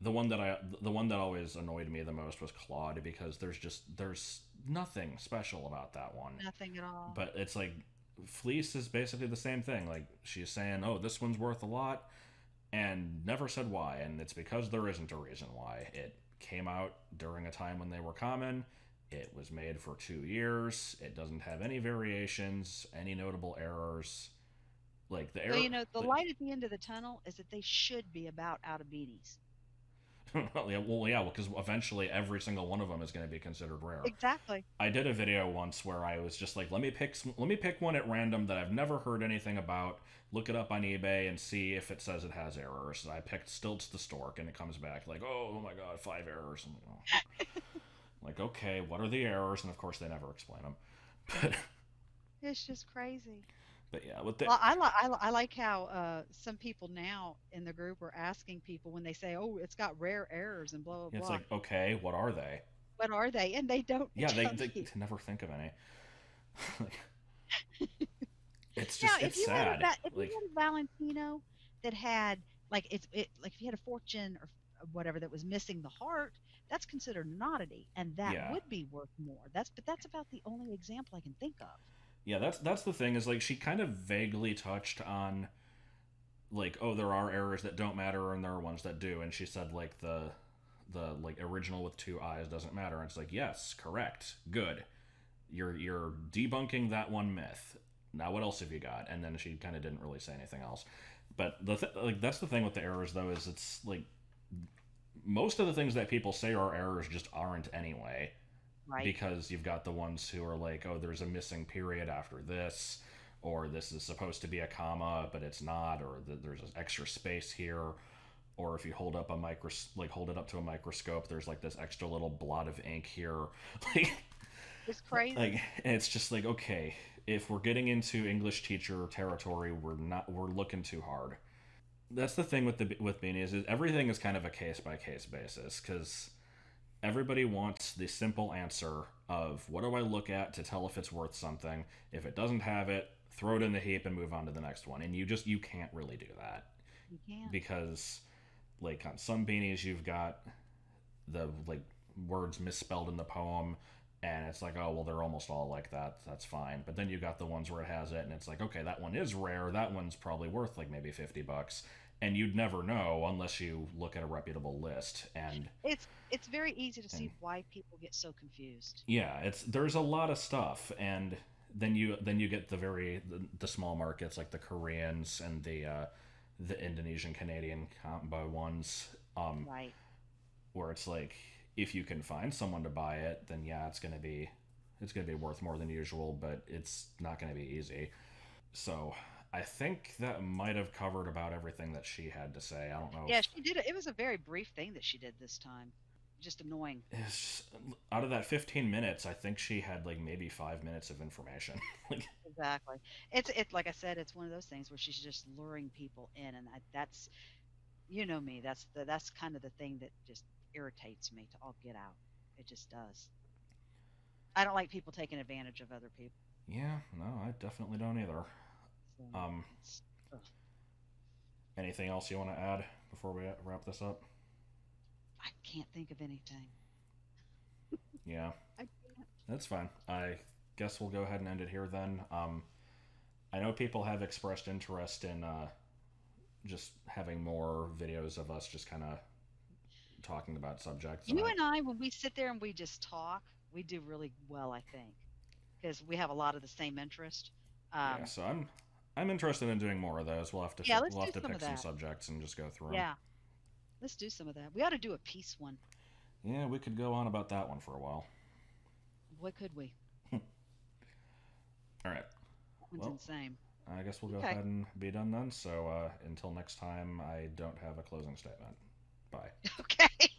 the one that I, the one that always annoyed me the most was Claude because there's just, there's nothing special about that one. Nothing at all. But it's like, Fleece is basically the same thing. Like she's saying, oh, this one's worth a lot and never said why, and it's because there isn't a reason why. It came out during a time when they were common. It was made for two years. It doesn't have any variations, any notable errors. Like the error, well, you know, the, the light at the end of the tunnel is that they should be about out of beanies. Well, yeah, well, yeah, because eventually every single one of them is going to be considered rare. Exactly. I did a video once where I was just like, let me pick some, let me pick one at random that I've never heard anything about, look it up on eBay and see if it says it has errors. And I picked Stilts the Stork, and it comes back like, oh, oh my God, five errors. And, you know, like, okay, what are the errors? And, of course, they never explain them. But it's just crazy. But yeah, with the... well, I, li I, li I like how uh, some people now in the group are asking people when they say, oh, it's got rare errors and blah, blah, blah. It's like, okay, what are they? What are they? And they don't. Yeah, they, they, they never think of any. Like, it's just, now, it's if you sad. Had a, if like, you had a Valentino that had, like, it's it, like if you had a fortune or whatever that was missing the heart, that's considered an oddity. And that yeah. would be worth more. That's But that's about the only example I can think of. Yeah, that's that's the thing is like she kind of vaguely touched on like, oh, there are errors that don't matter and there are ones that do, and she said like the the like original with two eyes doesn't matter, and it's like, yes, correct, good, you're you're debunking that one myth. Now what else have you got? And then she kind of didn't really say anything else. But the th like that's the thing with the errors though is it's like most of the things that people say are errors just aren't anyway. Right. Because you've got the ones who are like, oh, there's a missing period after this, or this is supposed to be a comma, but it's not, or th there's an extra space here, or if you hold up a micros like hold it up to a microscope, there's like this extra little blot of ink here. Like, it's crazy. Like, and it's just like, okay, if we're getting into English teacher territory, we're not we're looking too hard. That's the thing with the with beanies is everything is kind of a case by case basis because. Everybody wants the simple answer of what do I look at to tell if it's worth something? If it doesn't have it, throw it in the heap and move on to the next one. And you just, you can't really do that. You can't. Because like on some beanies, you've got the like words misspelled in the poem and it's like, oh, well, they're almost all like that. That's fine. But then you got the ones where it has it and it's like, okay, that one is rare. That one's probably worth like maybe fifty bucks. And you'd never know unless you look at a reputable list. And it's it's very easy to and, see why people get so confused. Yeah, it's there's a lot of stuff, and then you then you get the very the, the small markets like the Koreans and the uh, the Indonesian Canadian combo ones, um, right? Where it's like if you can find someone to buy it, then yeah, it's gonna be it's gonna be worth more than usual, but it's not gonna be easy. So. I think that might have covered about everything that she had to say. I don't know. Yeah, if... she did. It was a very brief thing that she did this time. Just annoying. It's, out of that fifteen minutes, I think she had like maybe five minutes of information. Like... Exactly. It's it like I said, it's one of those things where she's just luring people in, and I, that's, you know me. That's the that's kind of the thing that just irritates me to all get out. It just does. I don't like people taking advantage of other people. Yeah. No, I definitely don't either. Um, anything else you want to add before we wrap this up? I can't think of anything. Yeah. I can't. That's fine. I guess we'll go ahead and end it here then. Um, I know people have expressed interest in uh, just having more videos of us just kind of talking about subjects. You and I, when we sit there and we just talk, we do really well, I think, because we have a lot of the same interest. Um, yeah, so I'm I'm interested in doing more of those. We'll have to yeah, we'll have to pick some subjects and just go through them. Yeah, let's do some of that. We ought to do a peace one. Yeah, we could go on about that one for a while. What could we? All right. That one's well, insane. I guess we'll go okay. ahead and be done then. So uh, until next time, I don't have a closing statement. Bye. Okay.